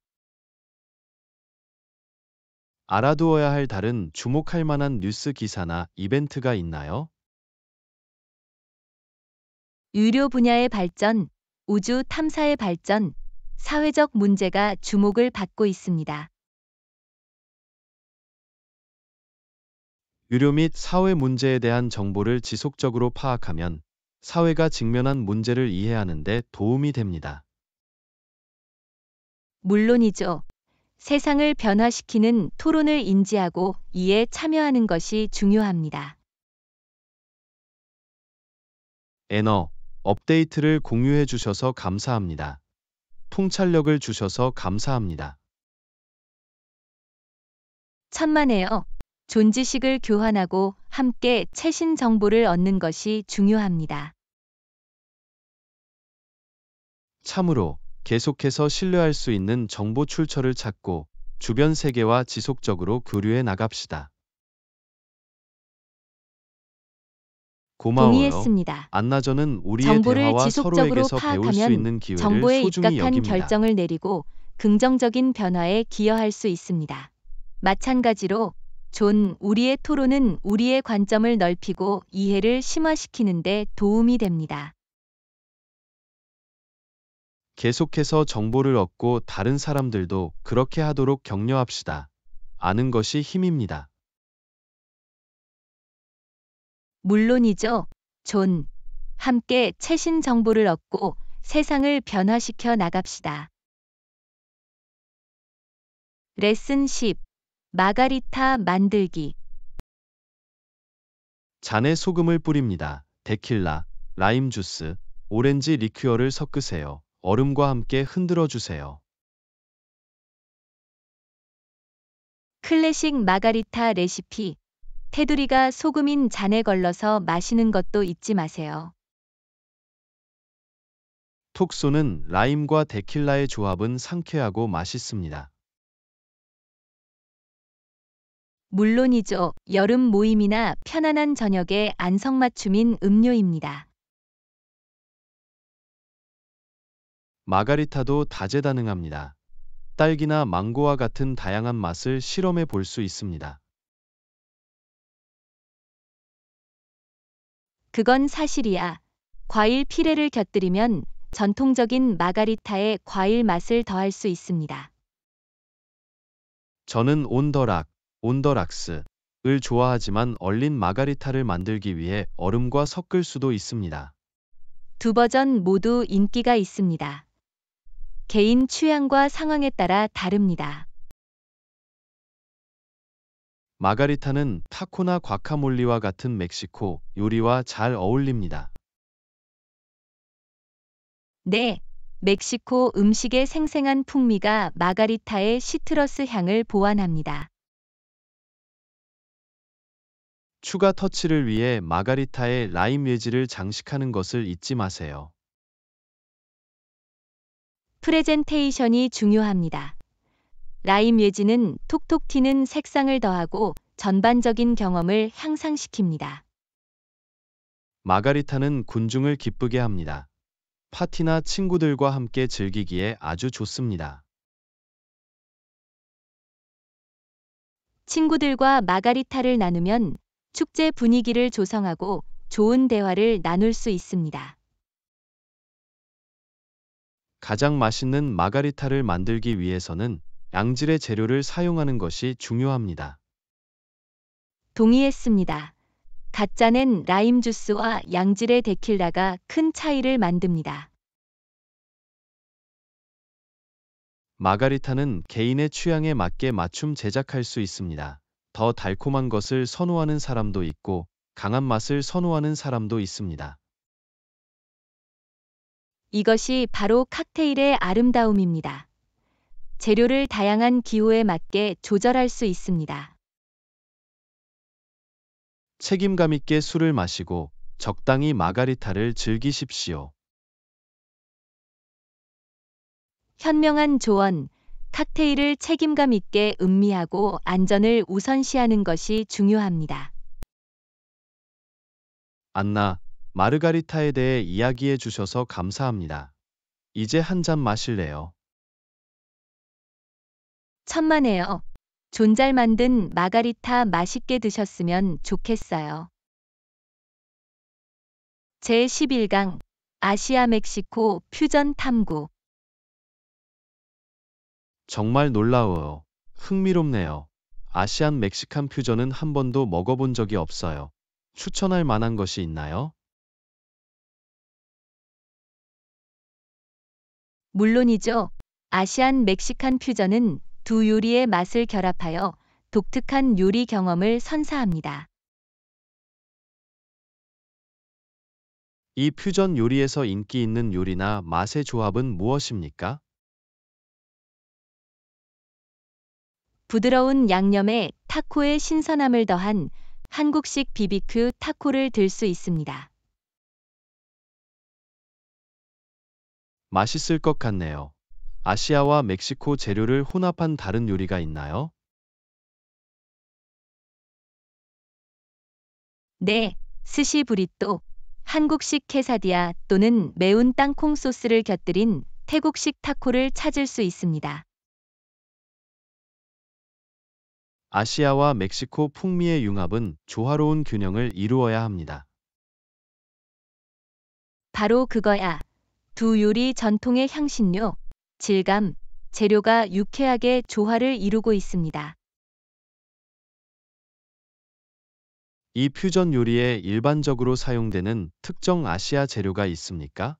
알아두어야 할 다른 주목할 만한 뉴스 기사나 이벤트가 있나요? 의료 분야의 발전, 우주 탐사의 발전, 사회적 문제가 주목을 받고 있습니다. 의료 및 사회 문제에 대한 정보를 지속적으로 파악하면 사회가 직면한 문제를 이해하는 데 도움이 됩니다. 물론이죠. 세상을 변화시키는 토론을 인지하고 이에 참여하는 것이 중요합니다. 애너, 업데이트를 공유해 주셔서 감사합니다. 통찰력을 주셔서 감사합니다. 천만에요. 존지식을 교환하고 함께 최신 정보를 얻는 것이 중요합니다. 참으로 계속해서 신뢰할 수 있는 정보 출처를 찾고 주변 세계와 지속적으로 교류해 나갑시다. 고마워요. 동의했습니다. 안나저는 우리의 정보를 대화와 지속적으로 서로에게서 파악하면 배울 수 있는 기회를 정보에 소중히 입각한 여깁니다. 결정을 내리고 긍정적인 변화에 기여할 수 있습니다. 마찬가지로 존, 우리의 토론은 우리의 관점을 넓히고 이해를 심화시키는 데 도움이 됩니다. 계속해서 정보를 얻고 다른 사람들도 그렇게 하도록 격려합시다. 아는 것이 힘입니다. 물론이죠. 존, 함께 최신 정보를 얻고 세상을 변화시켜 나갑시다. 레슨 십. 마가리타 만들기. 잔에 소금을 뿌립니다. 데킬라, 라임 주스, 오렌지 리큐어를 섞으세요. 얼음과 함께 흔들어 주세요. 클래식 마가리타 레시피. 테두리가 소금인 잔에 걸러서 마시는 것도 잊지 마세요. 톡소는 라임과 데킬라의 조합은 상쾌하고 맛있습니다. 물론이죠. 여름 모임이나 편안한 저녁의 안성맞춤인 음료입니다. 마가리타도 다재다능합니다. 딸기나 망고와 같은 다양한 맛을 실험해 볼 수 있습니다. 그건 사실이야. 과일 피레를 곁들이면 전통적인 마가리타의 과일 맛을 더할 수 있습니다. 저는 온더락, 온더락스를 좋아하지만 얼린 마가리타를 만들기 위해 얼음과 섞을 수도 있습니다. 두 버전 모두 인기가 있습니다. 개인 취향과 상황에 따라 다릅니다. 마가리타는 타코나 과카몰리와 같은 멕시코 요리와 잘 어울립니다. 네, 멕시코 음식의 생생한 풍미가 마가리타의 시트러스 향을 보완합니다. 추가 터치를 위해 마가리타의 라임 외지를 장식하는 것을 잊지 마세요. 프레젠테이션이 중요합니다. 라임 외지는 톡톡 튀는 색상을 더하고 전반적인 경험을 향상시킵니다. 마가리타는 군중을 기쁘게 합니다. 파티나 친구들과 함께 즐기기에 아주 좋습니다. 친구들과 마가리타를 나누면 축제 분위기를 조성하고 좋은 대화를 나눌 수 있습니다. 가장 맛있는 마가리타를 만들기 위해서는 양질의 재료를 사용하는 것이 중요합니다. 동의했습니다. 가짜낸 라임 주스와 양질의 데킬라가 큰 차이를 만듭니다. 마가리타는 개인의 취향에 맞게 맞춤 제작할 수 있습니다. 더 달콤한 것을 선호하는 사람도 있고 강한 맛을 선호하는 사람도 있습니다. 이것이 바로 칵테일의 아름다움입니다. 재료를 다양한 기호에 맞게 조절할 수 있습니다. 책임감 있게 술을 마시고 적당히 마가리타를 즐기십시오. 현명한 조언. 칵테일을 책임감 있게 음미하고 안전을 우선시하는 것이 중요합니다. 안나, 마르가리타에 대해 이야기해 주셔서 감사합니다. 이제 한 잔 마실래요? 천만에요. 존잘 만든 마가리타 맛있게 드셨으면 좋겠어요. 제십일 강 아시아 멕시코 퓨전 탐구. 정말 놀라워요. 흥미롭네요. 아시안 멕시칸 퓨전은 한 번도 먹어본 적이 없어요. 추천할 만한 것이 있나요? 물론이죠. 아시안 멕시칸 퓨전은 두 요리의 맛을 결합하여 독특한 요리 경험을 선사합니다. 이 퓨전 요리에서 인기 있는 요리나 맛의 조합은 무엇입니까? 부드러운 양념에 타코의 신선함을 더한 한국식 비비큐 타코를 들 수 있습니다. 맛있을 것 같네요. 아시아와 멕시코 재료를 혼합한 다른 요리가 있나요? 네, 스시 브리또, 한국식 케사디야 또는 매운 땅콩 소스를 곁들인 태국식 타코를 찾을 수 있습니다. 아시아와 멕시코 풍미의 융합은 조화로운 균형을 이루어야 합니다. 바로 그거야. 두 요리 전통의 향신료, 질감, 재료가 유쾌하게 조화를 이루고 있습니다. 이 퓨전 요리에 일반적으로 사용되는 특정 아시아 재료가 있습니까?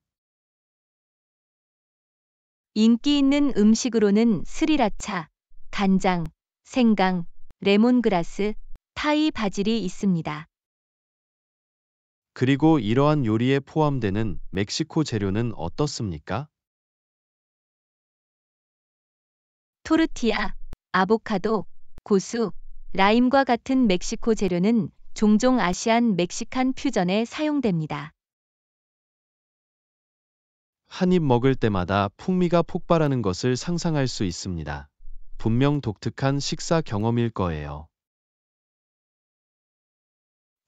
인기 있는 음식으로는 스리라차, 간장, 생강, 레몬그라스, 타이 바질이 있습니다. 그리고 이러한 요리에 포함되는 멕시코 재료는 어떻습니까? 토르티야, 아보카도, 고수, 라임과 같은 멕시코 재료는 종종 아시안 멕시칸 퓨전에 사용됩니다. 한 입 먹을 때마다 풍미가 폭발하는 것을 상상할 수 있습니다. 분명 독특한 식사 경험일 거예요.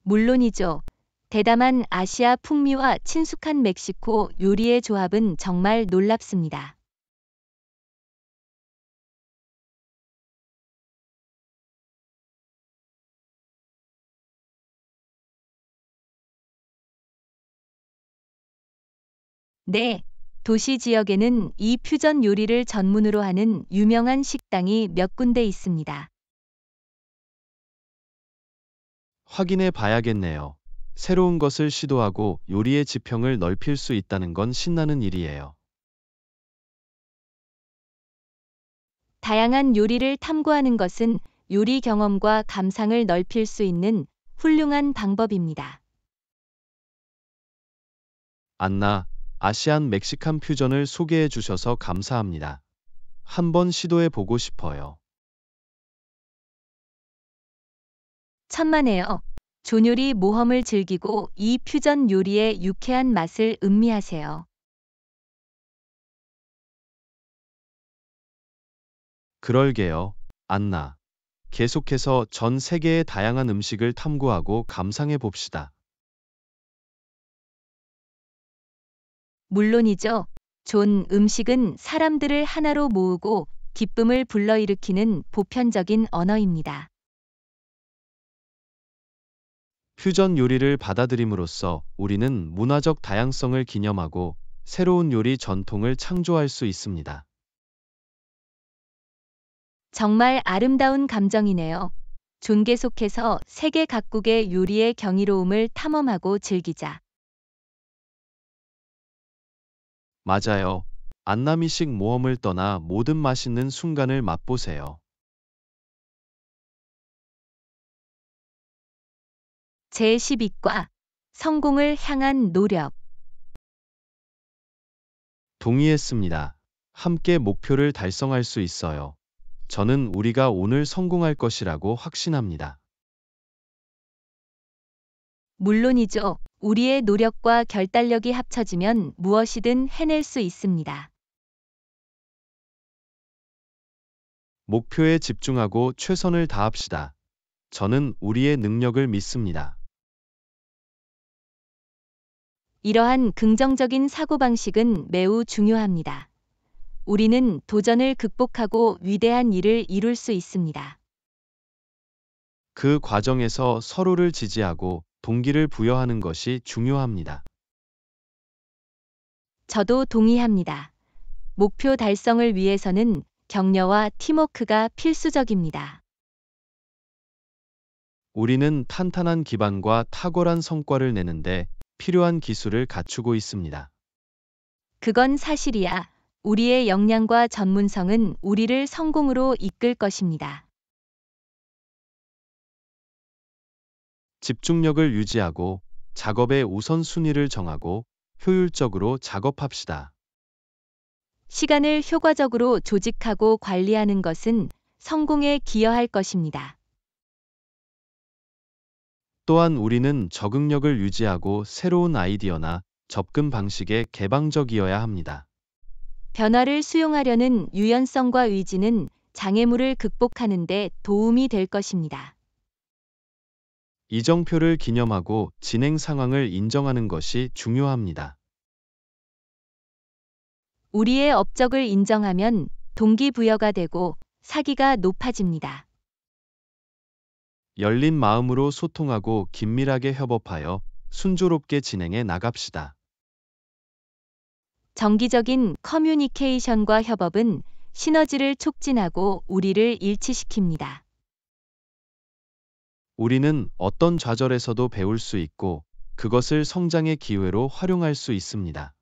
물론이죠. 대담한 아시아 풍미와 친숙한 멕시코 요리의 조합은 정말 놀랍습니다. 네, 도시 지역에는 이 퓨전 요리를 전문으로 하는 유명한 식당이 몇 군데 있습니다. 확인해 봐야겠네요. 새로운 것을 시도하고 요리의 지평을 넓힐 수 있다는 건 신나는 일이에요. 다양한 요리를 탐구하는 것은 요리 경험과 감상을 넓힐 수 있는 훌륭한 방법입니다. 안나, 아시안 멕시칸 퓨전을 소개해 주셔서 감사합니다. 한번 시도해 보고 싶어요. 천만에요. 조요리 모험을 즐기고 이 퓨전 요리의 유쾌한 맛을 음미하세요. 그럴게요, 안나. 계속해서 전 세계의 다양한 음식을 탐구하고 감상해 봅시다. 물론이죠. 존, 음식은 사람들을 하나로 모으고 기쁨을 불러일으키는 보편적인 언어입니다. 퓨전 요리를 받아들임으로써 우리는 문화적 다양성을 기념하고 새로운 요리 전통을 창조할 수 있습니다. 정말 아름다운 감정이네요. 존, 계속해서 세계 각국의 요리의 경이로움을 탐험하고 즐기자. 맞아요. 안나미식 모험을 떠나 모든 맛있는 순간을 맛보세요. 제십이 과 성공을 향한 노력. 동의했습니다. 함께 목표를 달성할 수 있어요. 저는 우리가 오늘 성공할 것이라고 확신합니다. 물론이죠. 우리의 노력과 결단력이 합쳐지면 무엇이든 해낼 수 있습니다. 목표에 집중하고 최선을 다합시다. 저는 우리의 능력을 믿습니다. 이러한 긍정적인 사고방식은 매우 중요합니다. 우리는 도전을 극복하고 위대한 일을 이룰 수 있습니다. 그 과정에서 서로를 지지하고 동기를 부여하는 것이 중요합니다. 저도 동의합니다. 목표 달성을 위해서는 격려와 팀워크가 필수적입니다. 우리는 탄탄한 기반과 탁월한 성과를 내는데 필요한 기술을 갖추고 있습니다. 그건 사실이야. 우리의 역량과 전문성은 우리를 성공으로 이끌 것입니다. 집중력을 유지하고 작업의 우선순위를 정하고 효율적으로 작업합시다. 시간을 효과적으로 조직하고 관리하는 것은 성공에 기여할 것입니다. 또한 우리는 적응력을 유지하고 새로운 아이디어나 접근 방식에 개방적이어야 합니다. 변화를 수용하려는 유연성과 의지는 장애물을 극복하는 데 도움이 될 것입니다. 이정표를 기념하고 진행 상황을 인정하는 것이 중요합니다. 우리의 업적을 인정하면 동기부여가 되고 사기가 높아집니다. 열린 마음으로 소통하고 긴밀하게 협업하여 순조롭게 진행해 나갑시다. 정기적인 커뮤니케이션과 협업은 시너지를 촉진하고 우리를 일치시킵니다. 우리는 어떤 좌절에서도 배울 수 있고 그것을 성장의 기회로 활용할 수 있습니다.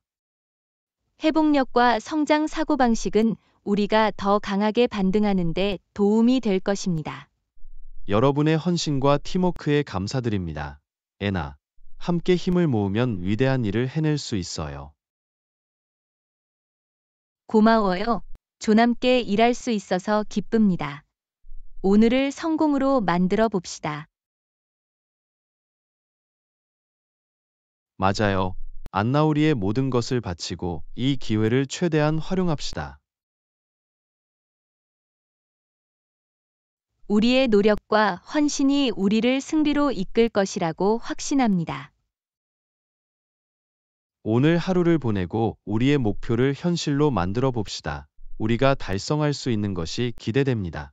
회복력과 성장 사고방식은 우리가 더 강하게 반등하는 데 도움이 될 것입니다. 여러분의 헌신과 팀워크에 감사드립니다. 에나, 함께 힘을 모으면 위대한 일을 해낼 수 있어요. 고마워요. 조남께 일할 수 있어서 기쁩니다. 오늘을 성공으로 만들어 봅시다. 맞아요. 안나우리의 모든 것을 바치고 이 기회를 최대한 활용합시다. 우리의 노력과 헌신이 우리를 승리로 이끌 것이라고 확신합니다. 오늘 하루를 보내고 우리의 목표를 현실로 만들어 봅시다. 우리가 달성할 수 있는 것이 기대됩니다.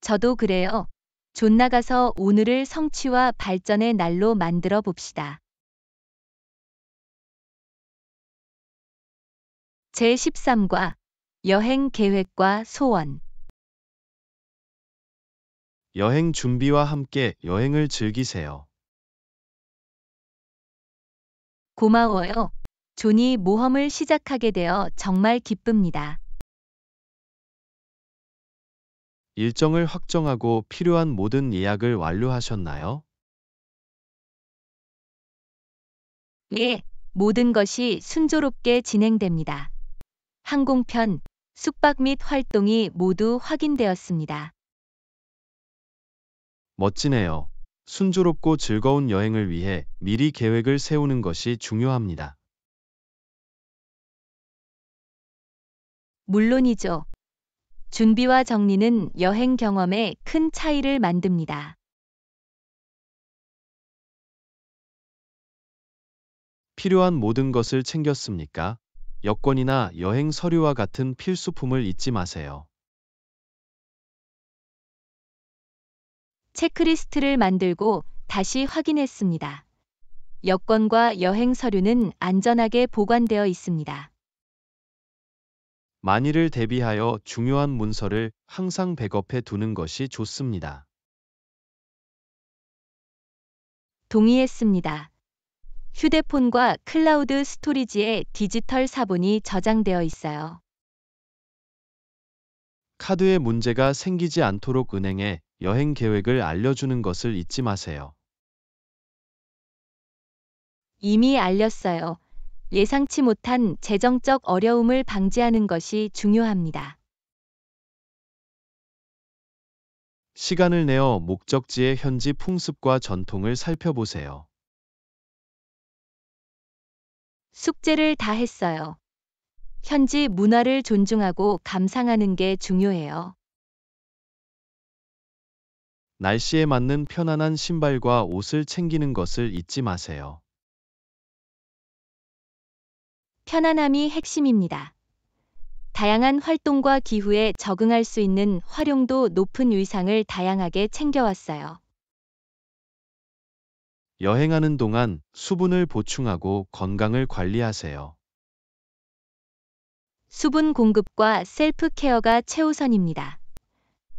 저도 그래요. 존 나가서 오늘을 성취와 발전의 날로 만들어 봅시다. 제십삼과 여행 계획과 소원. 여행 준비와 함께 여행을 즐기세요. 고마워요. 존이 모험을 시작하게 되어 정말 기쁩니다. 일정을 확정하고 필요한 모든 예약을 완료하셨나요? 예, 모든 것이 순조롭게 진행됩니다. 항공편, 숙박 및 활동이 모두 확인되었습니다. 멋지네요. 순조롭고 즐거운 여행을 위해 미리 계획을 세우는 것이 중요합니다. 물론이죠. 준비와 정리는 여행 경험에 큰 차이를 만듭니다. 필요한 모든 것을 챙겼습니까? 여권이나 여행 서류와 같은 필수품을 잊지 마세요. 체크리스트를 만들고 다시 확인했습니다. 여권과 여행 서류는 안전하게 보관되어 있습니다. 만일을 대비하여 중요한 문서를 항상 백업해 두는 것이 좋습니다. 동의했습니다. 휴대폰과 클라우드 스토리지에 디지털 사본이 저장되어 있어요. 카드에 문제가 생기지 않도록 은행에 여행 계획을 알려주는 것을 잊지 마세요. 이미 알렸어요. 예상치 못한 재정적 어려움을 방지하는 것이 중요합니다. 시간을 내어 목적지의 현지 풍습과 전통을 살펴보세요. 숙제를 다 했어요. 현지 문화를 존중하고 감상하는 게 중요해요. 날씨에 맞는 편안한 신발과 옷을 챙기는 것을 잊지 마세요. 편안함이 핵심입니다. 다양한 활동과 기후에 적응할 수 있는 활용도 높은 의상을 다양하게 챙겨왔어요. 여행하는 동안 수분을 보충하고 건강을 관리하세요. 수분 공급과 셀프 케어가 최우선입니다.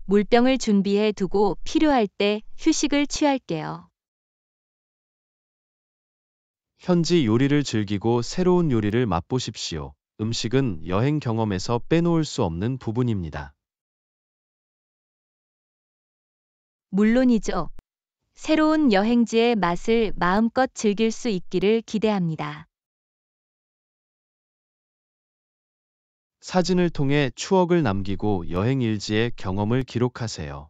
물병을 준비해 두고 필요할 때 휴식을 취할게요. 현지 요리를 즐기고 새로운 요리를 맛보십시오. 음식은 여행 경험에서 빼놓을 수 없는 부분입니다. 물론이죠. 새로운 여행지의 맛을 마음껏 즐길 수 있기를 기대합니다. 사진을 통해 추억을 남기고 여행 일지의 경험을 기록하세요.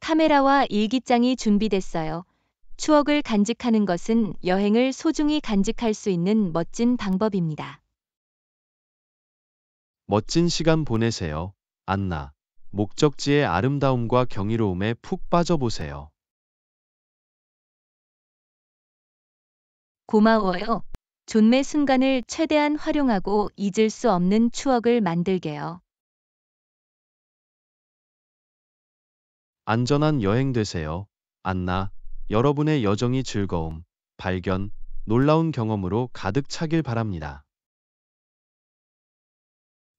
카메라와 일기장이 준비됐어요. 추억을 간직하는 것은 여행을 소중히 간직할 수 있는 멋진 방법입니다. 멋진 시간 보내세요. 안나. 목적지의 아름다움과 경이로움에 푹 빠져보세요. 고마워요. 존매 순간을 최대한 활용하고 잊을 수 없는 추억을 만들게요. 안전한 여행 되세요. 안나, 여러분의 여정이 즐거움, 발견, 놀라운 경험으로 가득 차길 바랍니다.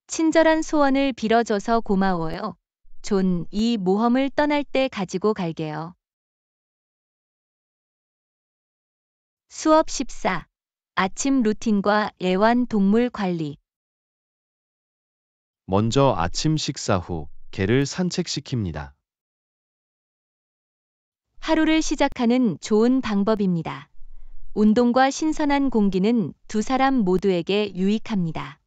친절한 소원을 빌어줘서 고마워요. 존, 이 모험을 떠날 때 가지고 갈게요. 수업 십사. 아침 루틴과 애완동물 관리. 먼저 아침 식사 후 개를 산책시킵니다. 하루를 시작하는 좋은 방법입니다. 운동과 신선한 공기는 두 사람 모두에게 유익합니다.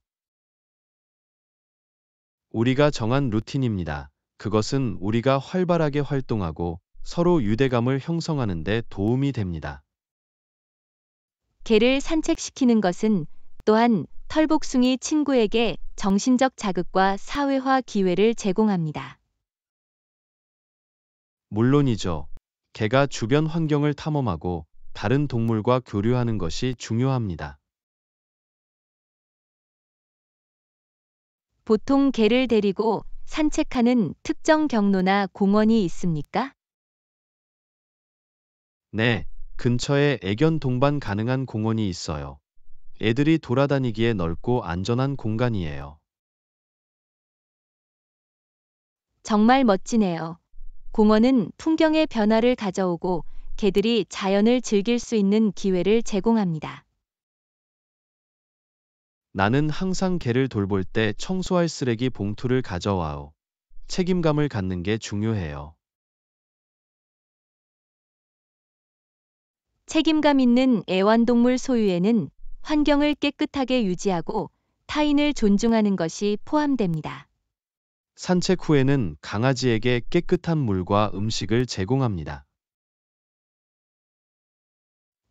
우리가 정한 루틴입니다. 그것은 우리가 활발하게 활동하고 서로 유대감을 형성하는 데 도움이 됩니다. 개를 산책시키는 것은 또한 털복숭이 친구에게 정신적 자극과 사회화 기회를 제공합니다. 물론이죠. 개가 주변 환경을 탐험하고 다른 동물과 교류하는 것이 중요합니다. 보통 개를 데리고 산책하는 특정 경로나 공원이 있습니까? 네, 근처에 애견 동반 가능한 공원이 있어요. 애들이 돌아다니기에 넓고 안전한 공간이에요. 정말 멋지네요. 공원은 풍경의 변화를 가져오고 개들이 자연을 즐길 수 있는 기회를 제공합니다. 나는 항상 개를 돌볼 때 청소할 쓰레기 봉투를 가져와요. 책임감을 갖는 게 중요해요. 책임감 있는 애완동물 소유에는 환경을 깨끗하게 유지하고 타인을 존중하는 것이 포함됩니다. 산책 후에는 강아지에게 깨끗한 물과 음식을 제공합니다.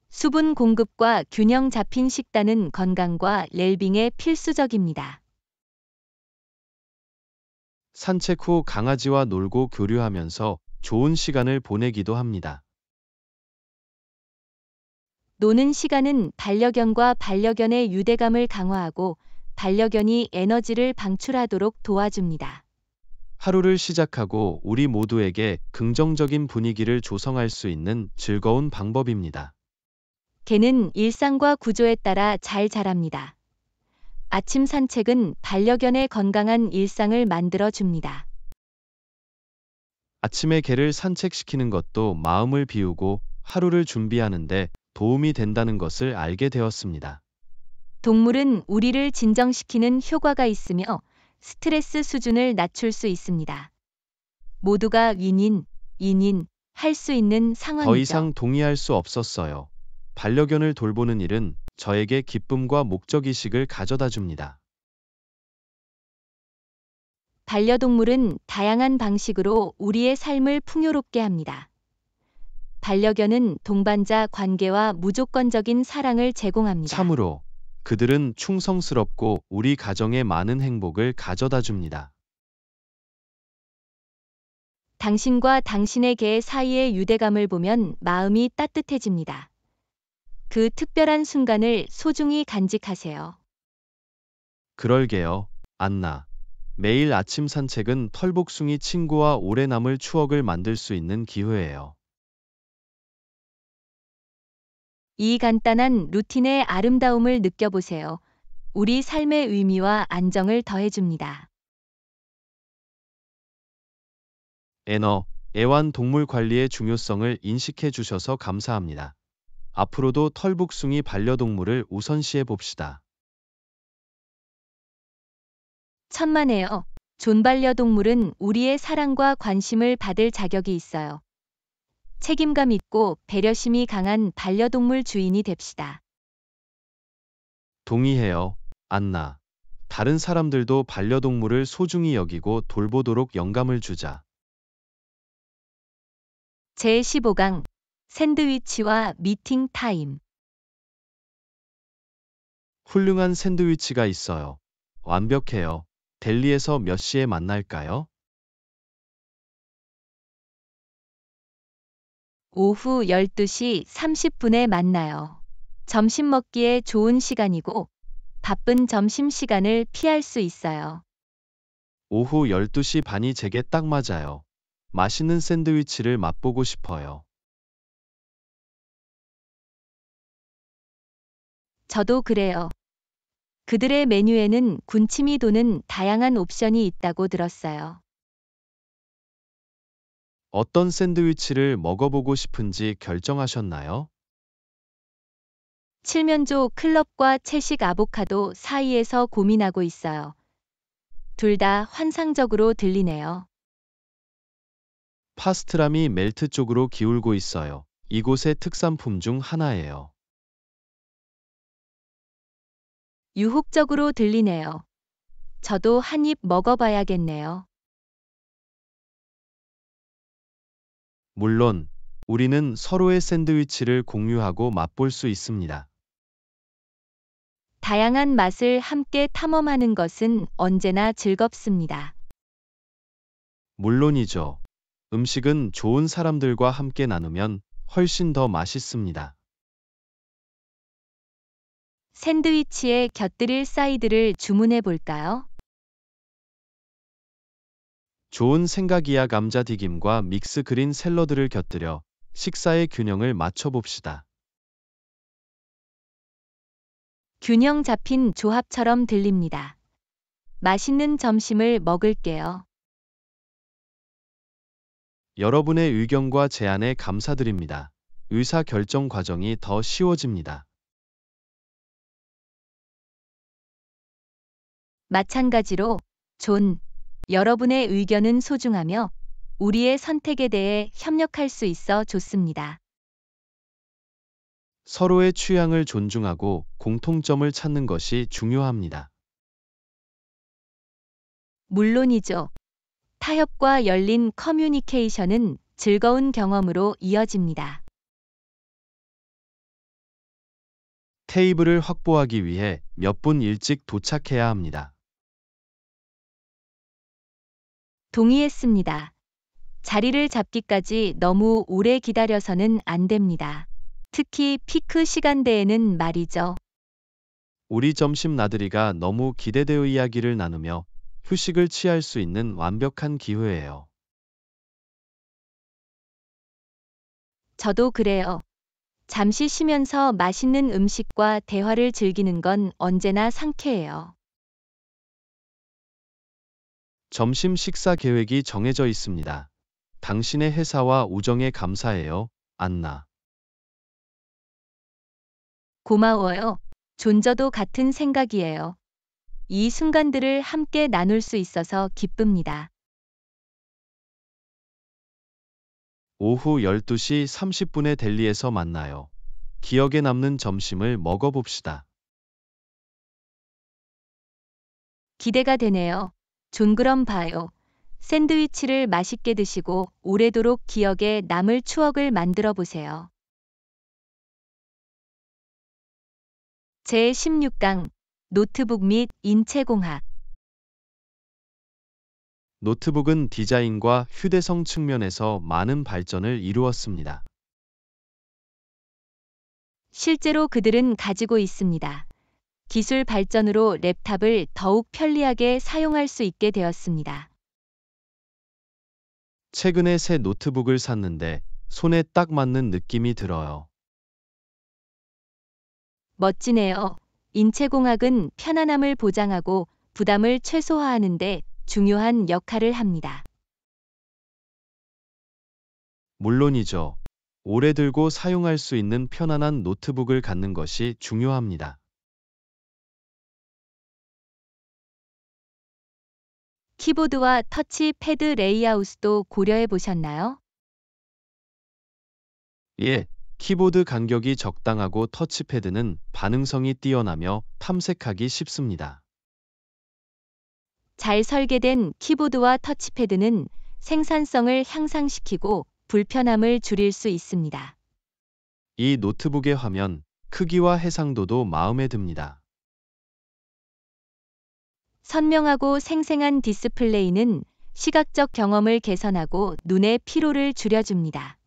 수분 공급과 균형 잡힌 식단은 건강과 웰빙에 필수적입니다. 산책 후 강아지와 놀고 교류하면서 좋은 시간을 보내기도 합니다. 노는 시간은 반려견과 반려견의 유대감을 강화하고 반려견이 에너지를 방출하도록 도와줍니다. 하루를 시작하고 우리 모두에게 긍정적인 분위기를 조성할 수 있는 즐거운 방법입니다. 개는 일상과 구조에 따라 잘 자랍니다. 아침 산책은 반려견의 건강한 일상을 만들어줍니다. 아침에 개를 산책시키는 것도 마음을 비우고 하루를 준비하는 데 도움이 된다는 것을 알게 되었습니다. 동물은 우리를 진정시키는 효과가 있으며 스트레스 수준을 낮출 수 있습니다. 모두가 윈윈, 윈윈 할 수 있는 상황이죠. 더 이상 동의할 수 없었어요. 반려견을 돌보는 일은 저에게 기쁨과 목적의식을 가져다 줍니다. 반려동물은 다양한 방식으로 우리의 삶을 풍요롭게 합니다. 반려견은 동반자 관계와 무조건적인 사랑을 제공합니다. 참으로 그들은 충성스럽고 우리 가정에 많은 행복을 가져다 줍니다. 당신과 당신의 개 사이의 유대감을 보면 마음이 따뜻해집니다. 그 특별한 순간을 소중히 간직하세요. 그럴게요, 안나. 매일 아침 산책은 털복숭이 친구와 오래 남을 추억을 만들 수 있는 기회예요. 이 간단한 루틴의 아름다움을 느껴보세요. 우리 삶의 의미와 안정을 더해줍니다. 에너, 애완동물 관리의 중요성을 인식해 주셔서 감사합니다. 앞으로도 털북숭이 반려동물을 우선시해 봅시다. 천만에요. 존반려동물은 우리의 사랑과 관심을 받을 자격이 있어요. 책임감 있고 배려심이 강한 반려동물 주인이 됩시다. 동의해요, 안나. 다른 사람들도 반려동물을 소중히 여기고 돌보도록 영감을 주자. 제십오 강 샌드위치와 미팅 타임. 훌륭한 샌드위치가 있어요. 완벽해요. 델리에서 몇 시에 만날까요? 오후 열두 시 삼십 분에 만나요. 점심 먹기에 좋은 시간이고 바쁜 점심시간을 피할 수 있어요. 오후 열두 시 반이 제게 딱 맞아요. 맛있는 샌드위치를 맛보고 싶어요. 저도 그래요. 그들의 메뉴에는 군침이 도는 다양한 옵션이 있다고 들었어요. 어떤 샌드위치를 먹어보고 싶은지 결정하셨나요? 칠면조 클럽과 채식 아보카도 사이에서 고민하고 있어요. 둘 다 환상적으로 들리네요. 파스트라미 멜트 쪽으로 기울고 있어요. 이곳의 특산품 중 하나예요. 유혹적으로 들리네요. 저도 한 입 먹어봐야겠네요. 물론, 우리는 서로의 샌드위치를 공유하고 맛볼 수 있습니다. 다양한 맛을 함께 탐험하는 것은 언제나 즐겁습니다. 물론이죠. 음식은 좋은 사람들과 함께 나누면 훨씬 더 맛있습니다. 샌드위치에 곁들일 사이드를 주문해 볼까요? 좋은 생각이야. 감자 튀김과 믹스 그린 샐러드를 곁들여 식사의 균형을 맞춰봅시다. 균형 잡힌 조합처럼 들립니다. 맛있는 점심을 먹을게요. 여러분의 의견과 제안에 감사드립니다. 의사결정 과정이 더 쉬워집니다. 마찬가지로 존, 여러분의 의견은 소중하며 우리의 선택에 대해 협력할 수 있어 좋습니다. 서로의 취향을 존중하고 공통점을 찾는 것이 중요합니다. 물론이죠. 타협과 열린 커뮤니케이션은 즐거운 경험으로 이어집니다. 테이블을 확보하기 위해 몇 분 일찍 도착해야 합니다. 동의했습니다. 자리를 잡기까지 너무 오래 기다려서는 안 됩니다. 특히 피크 시간대에는 말이죠. 우리 점심 나들이가 너무 기대되어 이야기를 나누며 휴식을 취할 수 있는 완벽한 기회예요. 저도 그래요. 잠시 쉬면서 맛있는 음식과 대화를 즐기는 건 언제나 상쾌해요. 점심 식사 계획이 정해져 있습니다. 당신의 회사와 우정에 감사해요, 안나. 고마워요. 존저도 같은 생각이에요. 이 순간들을 함께 나눌 수 있어서 기쁩니다. 오후 열두 시 삼십 분에 델리에서 만나요. 기억에 남는 점심을 먹어봅시다. 기대가 되네요. 존, 그럼 봐요. 샌드위치를 맛있게 드시고 오래도록 기억에 남을 추억을 만들어 보세요. 제십육 강 노트북 및 인체공학. 노트북은 디자인과 휴대성 측면에서 많은 발전을 이루었습니다. 실제로 그들은 가지고 있습니다. 기술 발전으로 랩탑을 더욱 편리하게 사용할 수 있게 되었습니다. 최근에 새 노트북을 샀는데 손에 딱 맞는 느낌이 들어요. 멋지네요. 인체공학은 편안함을 보장하고 부담을 최소화하는 데 중요한 역할을 합니다. 물론이죠. 오래 들고 사용할 수 있는 편안한 노트북을 갖는 것이 중요합니다. 키보드와 터치패드 레이아웃도 고려해 보셨나요? 예, 키보드 간격이 적당하고 터치패드는 반응성이 뛰어나며 탐색하기 쉽습니다. 잘 설계된 키보드와 터치패드는 생산성을 향상시키고 불편함을 줄일 수 있습니다. 이 노트북의 화면 크기와 해상도도 마음에 듭니다. 선명하고 생생한 디스플레이는 시각적 경험을 개선하고 눈의 피로를 줄여줍니다.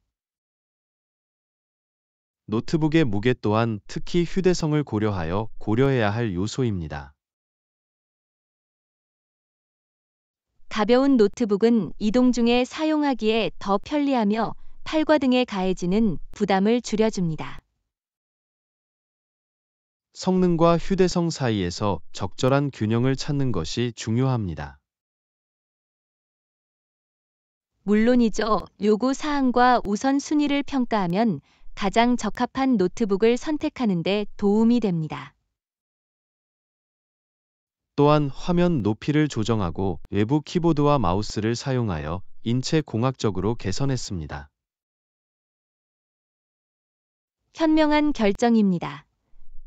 노트북의 무게 또한 특히 휴대성을 고려하여 고려해야 할 요소입니다. 가벼운 노트북은 이동 중에 사용하기에 더 편리하며 팔과 등에 가해지는 부담을 줄여줍니다. 성능과 휴대성 사이에서 적절한 균형을 찾는 것이 중요합니다. 물론이죠. 요구사항과 우선순위를 평가하면 가장 적합한 노트북을 선택하는 데 도움이 됩니다. 또한 화면 높이를 조정하고 외부 키보드와 마우스를 사용하여 인체 공학적으로 개선했습니다. 현명한 결정입니다.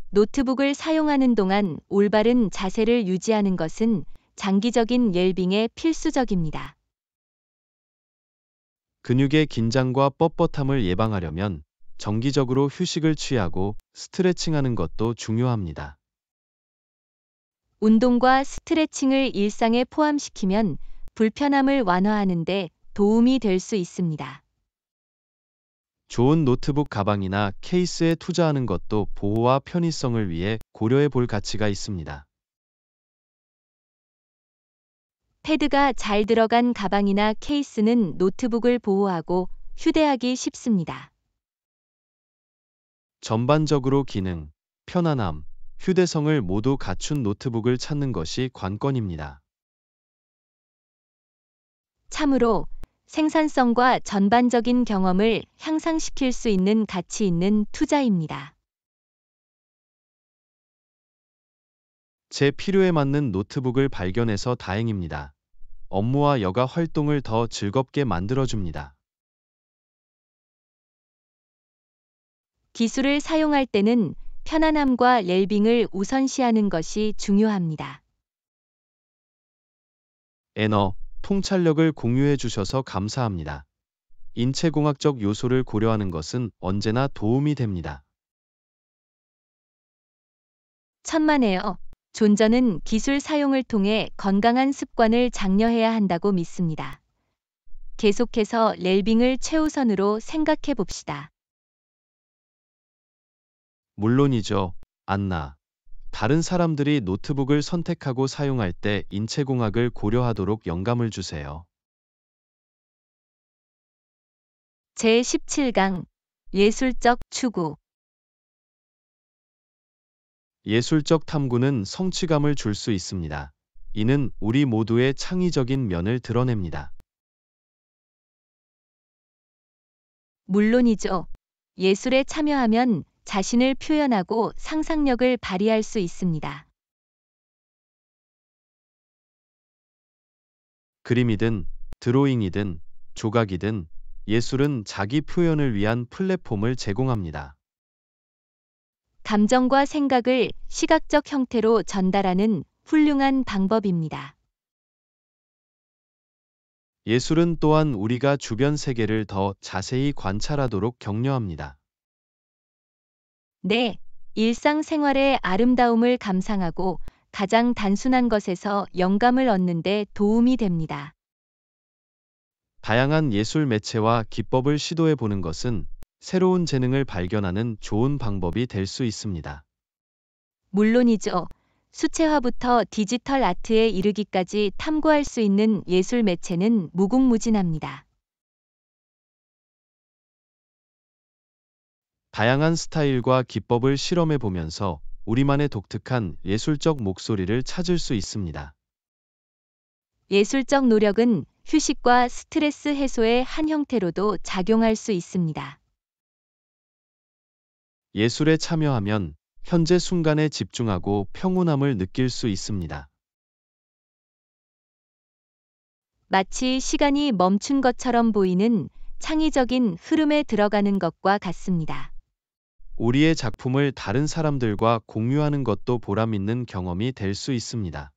노트북을 사용하는 동안 올바른 자세를 유지하는 것은 장기적인 웰빙에 필수적입니다. 근육의 긴장과 뻣뻣함을 예방하려면 정기적으로 휴식을 취하고 스트레칭하는 것도 중요합니다. 운동과 스트레칭을 일상에 포함시키면 불편함을 완화하는 데 도움이 될 수 있습니다. 좋은 노트북 가방이나 케이스에 투자하는 것도 보호와 편의성을 위해 고려해 볼 가치가 있습니다. 패드가 잘 들어간 가방이나 케이스는 노트북을 보호하고 휴대하기 쉽습니다. 전반적으로 기능, 편안함, 휴대성을 모두 갖춘 노트북을 찾는 것이 관건입니다. 참으로 생산성과 전반적인 경험을 향상시킬 수 있는 가치 있는 투자입니다. 제 필요에 맞는 노트북을 발견해서 다행입니다. 업무와 여가 활동을 더 즐겁게 만들어줍니다. 기술을 사용할 때는 편안함과 웰빙을 우선시하는 것이 중요합니다. 애너, 통찰력을 공유해 주셔서 감사합니다. 인체공학적 요소를 고려하는 것은 언제나 도움이 됩니다. 천만에요. 존저는 기술 사용을 통해 건강한 습관을 장려해야 한다고 믿습니다. 계속해서 웰빙을 최우선으로 생각해 봅시다. 물론이죠, 안나. 다른 사람들이 노트북을 선택하고 사용할 때 인체공학을 고려하도록 영감을 주세요. 제십칠 강 예술적 추구. 예술적 탐구는 성취감을 줄 수 있습니다. 이는 우리 모두의 창의적인 면을 드러냅니다. 물론이죠. 예술에 참여하면 자신을 표현하고 상상력을 발휘할 수 있습니다. 그림이든 드로잉이든 조각이든 예술은 자기 표현을 위한 플랫폼을 제공합니다. 감정과 생각을 시각적 형태로 전달하는 훌륭한 방법입니다. 예술은 또한 우리가 주변 세계를 더 자세히 관찰하도록 격려합니다. 네, 일상생활의 아름다움을 감상하고 가장 단순한 것에서 영감을 얻는 데 도움이 됩니다. 다양한 예술 매체와 기법을 시도해 보는 것은 새로운 재능을 발견하는 좋은 방법이 될 수 있습니다. 물론이죠. 수채화부터 디지털 아트에 이르기까지 탐구할 수 있는 예술 매체는 무궁무진합니다. 다양한 스타일과 기법을 실험해 보면서 우리만의 독특한 예술적 목소리를 찾을 수 있습니다. 예술적 노력은 휴식과 스트레스 해소의 한 형태로도 작용할 수 있습니다. 예술에 참여하면 현재 순간에 집중하고 평온함을 느낄 수 있습니다. 마치 시간이 멈춘 것처럼 보이는 창의적인 흐름에 들어가는 것과 같습니다. 우리의 작품을 다른 사람들과 공유하는 것도 보람 있는 경험이 될 수 있습니다.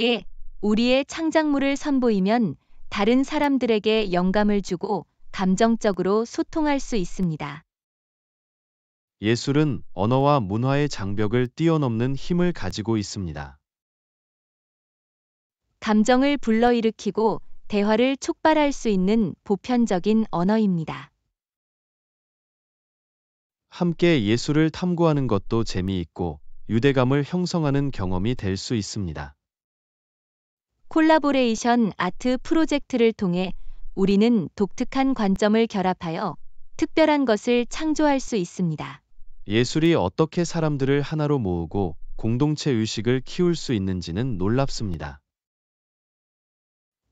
예, 우리의 창작물을 선보이면 다른 사람들에게 영감을 주고 감정적으로 소통할 수 있습니다. 예술은 언어와 문화의 장벽을 뛰어넘는 힘을 가지고 있습니다. 감정을 불러일으키고 대화를 촉발할 수 있는 보편적인 언어입니다. 함께 예술을 탐구하는 것도 재미있고 유대감을 형성하는 경험이 될 수 있습니다. 콜라보레이션 아트 프로젝트를 통해 우리는 독특한 관점을 결합하여 특별한 것을 창조할 수 있습니다. 예술이 어떻게 사람들을 하나로 모으고 공동체 의식을 키울 수 있는지는 놀랍습니다.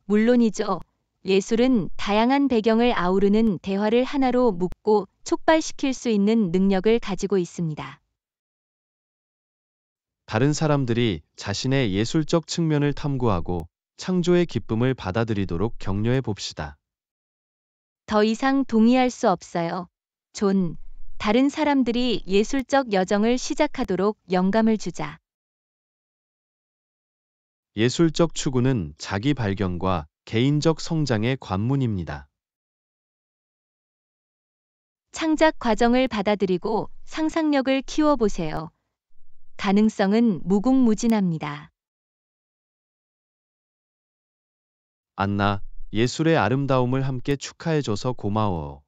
물론이죠. 예술은 다양한 배경을 아우르는 대화를 하나로 묶고 촉발시킬 수 있는 능력을 가지고 있습니다. 다른 사람들이 자신의 예술적 측면을 탐구하고 창조의 기쁨을 받아들이도록 격려해 봅시다. 더 이상 동의할 수 없어요. 존. 다른 사람들이 예술적 여정을 시작하도록 영감을 주자. 예술적 추구는 자기 발견과 개인적 성장의 관문입니다. 창작 과정을 받아들이고 상상력을 키워보세요. 가능성은 무궁무진합니다. 안나, 예술의 아름다움을 함께 축하해줘서 고마워.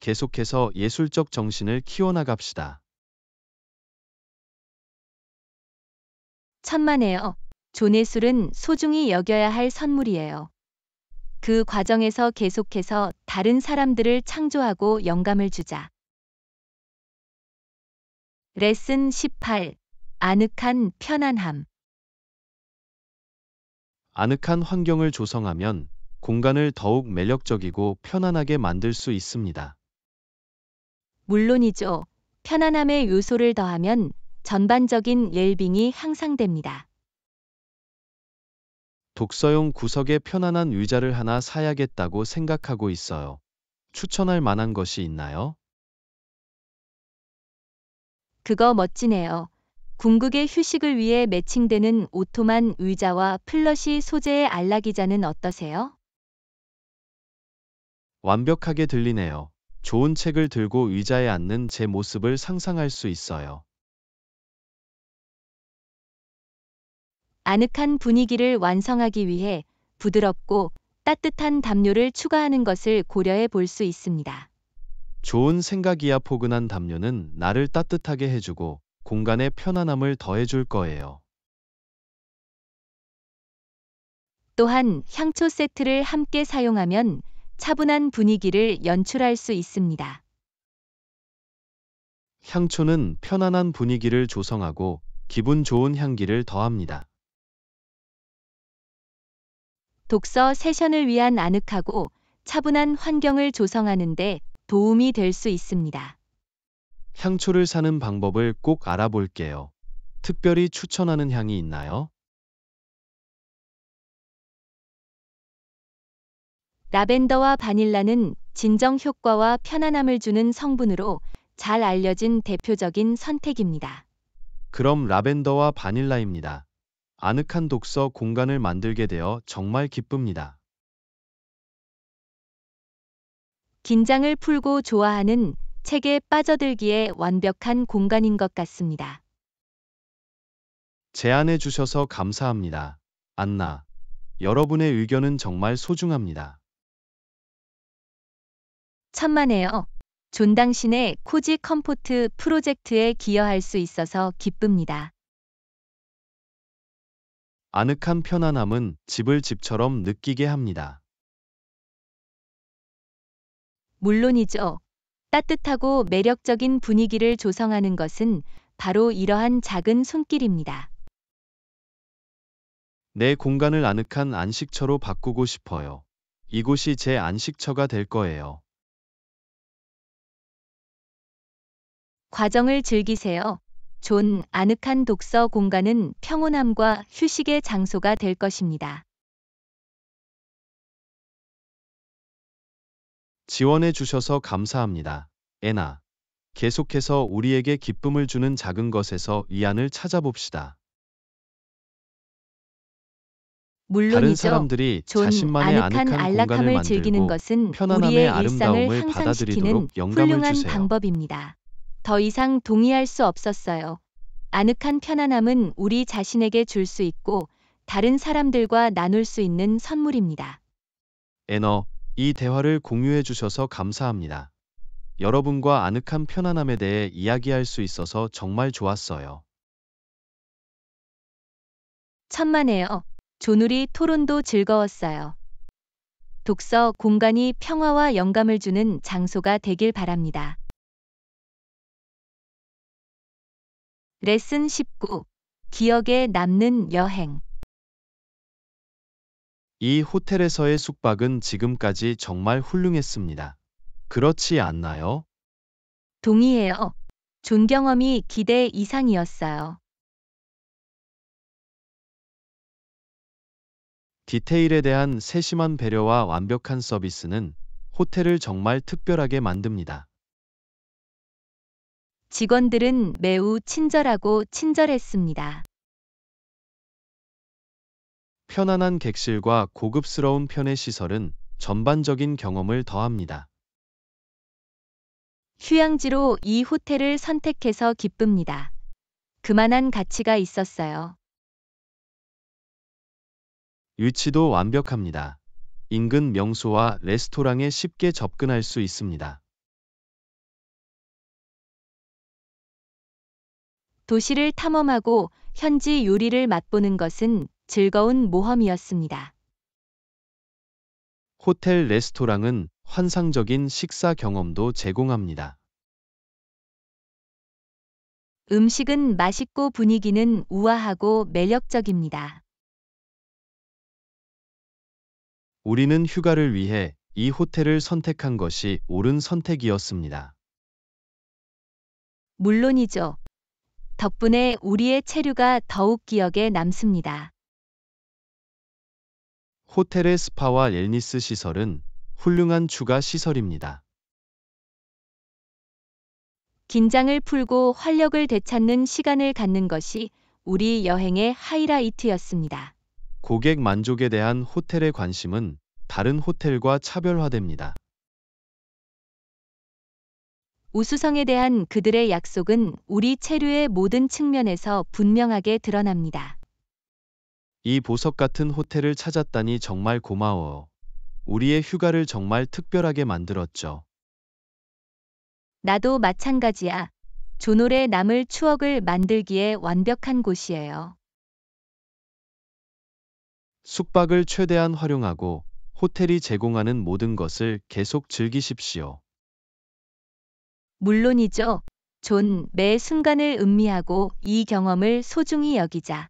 계속해서 예술적 정신을 키워나갑시다. 천만에요. 존의 술은 소중히 여겨야 할 선물이에요. 그 과정에서 계속해서 다른 사람들을 창조하고 영감을 주자. 레슨 십팔. 아늑한 편안함. 아늑한 환경을 조성하면 공간을 더욱 매력적이고 편안하게 만들 수 있습니다. 물론이죠. 편안함의 요소를 더하면 전반적인 웰빙이 향상됩니다. 독서용 구석에 편안한 의자를 하나 사야겠다고 생각하고 있어요. 추천할 만한 것이 있나요? 그거 멋지네요. 궁극의 휴식을 위해 매칭되는 오토만 의자와 플러시 소재의 안락의자는 어떠세요? 완벽하게 들리네요. 좋은 책을 들고 의자에 앉는 제 모습을 상상할 수 있어요. 아늑한 분위기를 완성하기 위해 부드럽고 따뜻한 담요를 추가하는 것을 고려해 볼 수 있습니다. 좋은 생각이야. 포근한 담요는 나를 따뜻하게 해주고 공간의 편안함을 더해줄 거예요. 또한 향초 세트를 함께 사용하면 차분한 분위기를 연출할 수 있습니다. 향초는 편안한 분위기를 조성하고 기분 좋은 향기를 더합니다. 독서 세션을 위한 아늑하고 차분한 환경을 조성하는 데 도움이 될 수 있습니다. 향초를 사는 방법을 꼭 알아볼게요. 특별히 추천하는 향이 있나요? 라벤더와 바닐라는 진정 효과와 편안함을 주는 성분으로 잘 알려진 대표적인 선택입니다. 그럼 라벤더와 바닐라입니다. 아늑한 독서 공간을 만들게 되어 정말 기쁩니다. 긴장을 풀고 좋아하는 책에 빠져들기에 완벽한 공간인 것 같습니다. 제안해 주셔서 감사합니다. 안나, 여러분의 의견은 정말 소중합니다. 천만에요. 존, 당신의 코지 컴포트 프로젝트에 기여할 수 있어서 기쁩니다. 아늑한 편안함은 집을 집처럼 느끼게 합니다. 물론이죠. 따뜻하고 매력적인 분위기를 조성하는 것은 바로 이러한 작은 손길입니다. 내 공간을 아늑한 안식처로 바꾸고 싶어요. 이곳이 제 안식처가 될 거예요. 과정을 즐기세요. 존, 아늑한 독서 공간은 평온함과 휴식의 장소가 될 것입니다. 지원해 주셔서 감사합니다. 에나, 계속해서 우리에게 기쁨을 주는 작은 것에서 이안을 찾아봅시다. 물론이죠. 다른 사람들이 자신만의 아늑한, 아늑한 안락함을 공간을 즐기는 것은 우리의 일상을 향상시키는 훌륭한 주세요. 방법입니다. 더 이상 동의할 수 없었어요. 아늑한 편안함은 우리 자신에게 줄 수 있고 다른 사람들과 나눌 수 있는 선물입니다. 에너, 이 대화를 공유해 주셔서 감사합니다. 여러분과 아늑한 편안함에 대해 이야기할 수 있어서 정말 좋았어요. 천만에요. 조누리 토론도 즐거웠어요. 독서 공간이 평화와 영감을 주는 장소가 되길 바랍니다. 레슨 십구. 기억에 남는 여행. 이 호텔에서의 숙박은 지금까지 정말 훌륭했습니다. 그렇지 않나요? 동의해요. 존 경험이 기대 이상이었어요. 디테일에 대한 세심한 배려와 완벽한 서비스는 호텔을 정말 특별하게 만듭니다. 직원들은 매우 친절하고 친절했습니다. 편안한 객실과 고급스러운 편의 시설은 전반적인 경험을 더합니다. 휴양지로 이 호텔을 선택해서 기쁩니다. 그만한 가치가 있었어요. 위치도 완벽합니다. 인근 명소와 레스토랑에 쉽게 접근할 수 있습니다. 도시를 탐험하고 현지 요리를 맛보는 것은 즐거운 모험이었습니다. 호텔 레스토랑은 환상적인 식사 경험도 제공합니다. 음식은 맛있고 분위기는 우아하고 매력적입니다. 우리는 휴가를 위해 이 호텔을 선택한 것이 옳은 선택이었습니다. 물론이죠. 덕분에 우리의 체류가 더욱 기억에 남습니다. 호텔의 스파와 웰니스 시설은 훌륭한 추가 시설입니다. 긴장을 풀고 활력을 되찾는 시간을 갖는 것이 우리 여행의 하이라이트였습니다. 고객 만족에 대한 호텔의 관심은 다른 호텔과 차별화됩니다. 우수성에 대한 그들의 약속은 우리 체류의 모든 측면에서 분명하게 드러납니다. 이 보석 같은 호텔을 찾았다니 정말 고마워요. 우리의 휴가를 정말 특별하게 만들었죠. 나도 마찬가지야. 존홀에 남을 추억을 만들기에 완벽한 곳이에요. 숙박을 최대한 활용하고 호텔이 제공하는 모든 것을 계속 즐기십시오. 물론이죠. 존, 매 순간을 음미하고 이 경험을 소중히 여기자.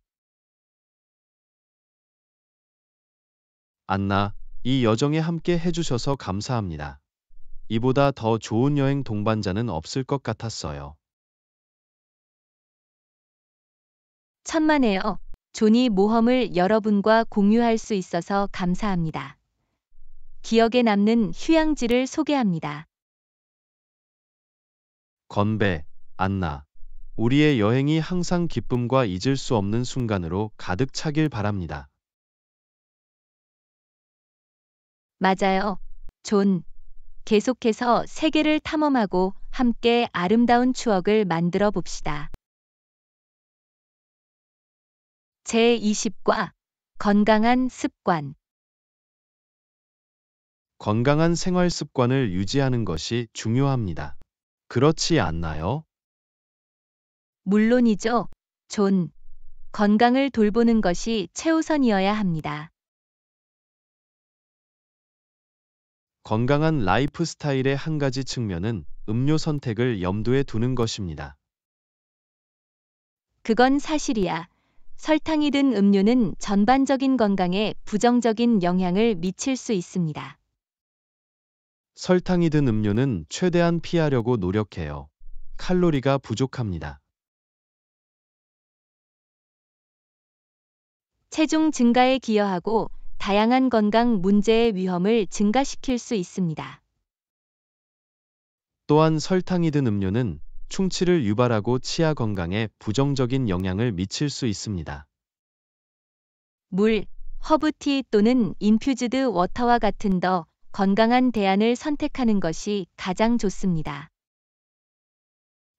안나, 이 여정에 함께 해주셔서 감사합니다. 이보다 더 좋은 여행 동반자는 없을 것 같았어요. 천만에요. 존이 모험을 여러분과 공유할 수 있어서 감사합니다. 기억에 남는 휴양지를 소개합니다. 건배, 안나. 우리의 여행이 항상 기쁨과 잊을 수 없는 순간으로 가득 차길 바랍니다. 맞아요. 존, 계속해서 세계를 탐험하고 함께 아름다운 추억을 만들어 봅시다. 제이십과 건강한 습관. 건강한 생활 습관을 유지하는 것이 중요합니다. 그렇지 않나요? 물론이죠. 존, 건강을 돌보는 것이 최우선이어야 합니다. 건강한 라이프 스타일의 한 가지 측면은 음료 선택을 염두에 두는 것입니다. 그건 사실이야. 설탕이 든 음료는 전반적인 건강에 부정적인 영향을 미칠 수 있습니다. 설탕이 든 음료는 최대한 피하려고 노력해요. 칼로리가 부족합니다. 체중 증가에 기여하고 다양한 건강 문제의 위험을 증가시킬 수 있습니다. 또한 설탕이 든 음료는 충치를 유발하고 치아 건강에 부정적인 영향을 미칠 수 있습니다. 물, 허브티 또는 인퓨즈드 워터와 같은 더 건강한 대안을 선택하는 것이 가장 좋습니다.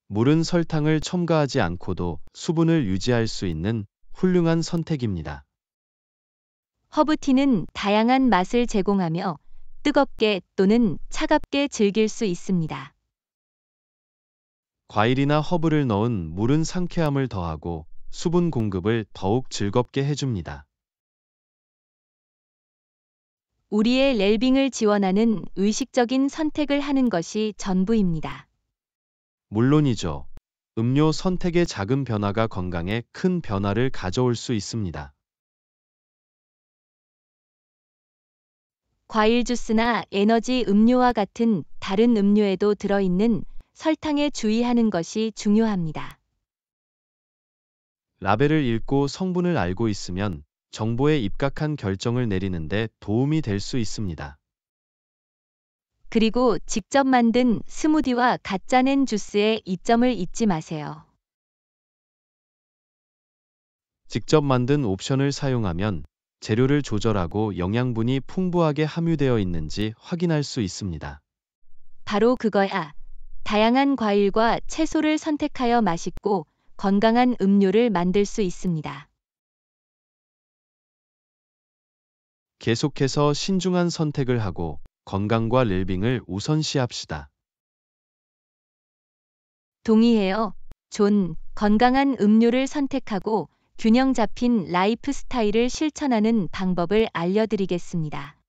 물은 설탕을 첨가하지 않고도 수분을 유지할 수 있는 훌륭한 선택입니다. 허브티는 다양한 맛을 제공하며 뜨겁게 또는 차갑게 즐길 수 있습니다. 과일이나 허브를 넣은 물은 상쾌함을 더하고 수분 공급을 더욱 즐겁게 해줍니다. 우리의 웰빙을 지원하는 의식적인 선택을 하는 것이 전부입니다. 물론이죠. 음료 선택의 작은 변화가 건강에 큰 변화를 가져올 수 있습니다. 과일 주스나 에너지 음료와 같은 다른 음료에도 들어있는 설탕에 주의하는 것이 중요합니다. 라벨을 읽고 성분을 알고 있으면 정보에 입각한 결정을 내리는 데 도움이 될 수 있습니다. 그리고 직접 만든 스무디와 갓 짜낸 주스의 이점을 잊지 마세요. 직접 만든 옵션을 사용하면 재료를 조절하고 영양분이 풍부하게 함유되어 있는지 확인할 수 있습니다. 바로 그거야. 다양한 과일과 채소를 선택하여 맛있고 건강한 음료를 만들 수 있습니다. 계속해서 신중한 선택을 하고 건강과 웰빙을 우선시합시다. 동의해요. 존, 건강한 음료를 선택하고 균형 잡힌 라이프 스타일을 실천하는 방법을 알려드리겠습니다.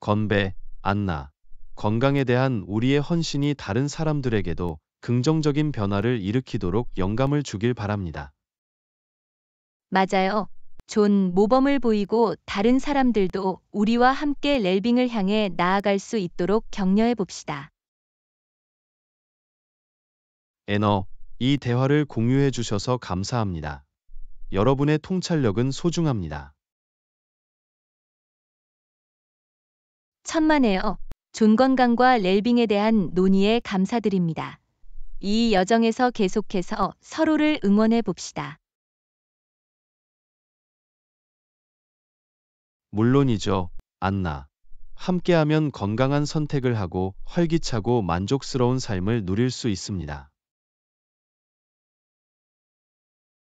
건배, 안나. 건강에 대한 우리의 헌신이 다른 사람들에게도 긍정적인 변화를 일으키도록 영감을 주길 바랍니다. 맞아요. 존, 모범을 보이고 다른 사람들도 우리와 함께 웰빙을 향해 나아갈 수 있도록 격려해 봅시다. 에너, 이 대화를 공유해 주셔서 감사합니다. 여러분의 통찰력은 소중합니다. 천만에요. 존, 건강과 웰빙에 대한 논의에 감사드립니다. 이 여정에서 계속해서 서로를 응원해 봅시다. 물론이죠, 안나. 함께하면 건강한 선택을 하고 활기차고 만족스러운 삶을 누릴 수 있습니다.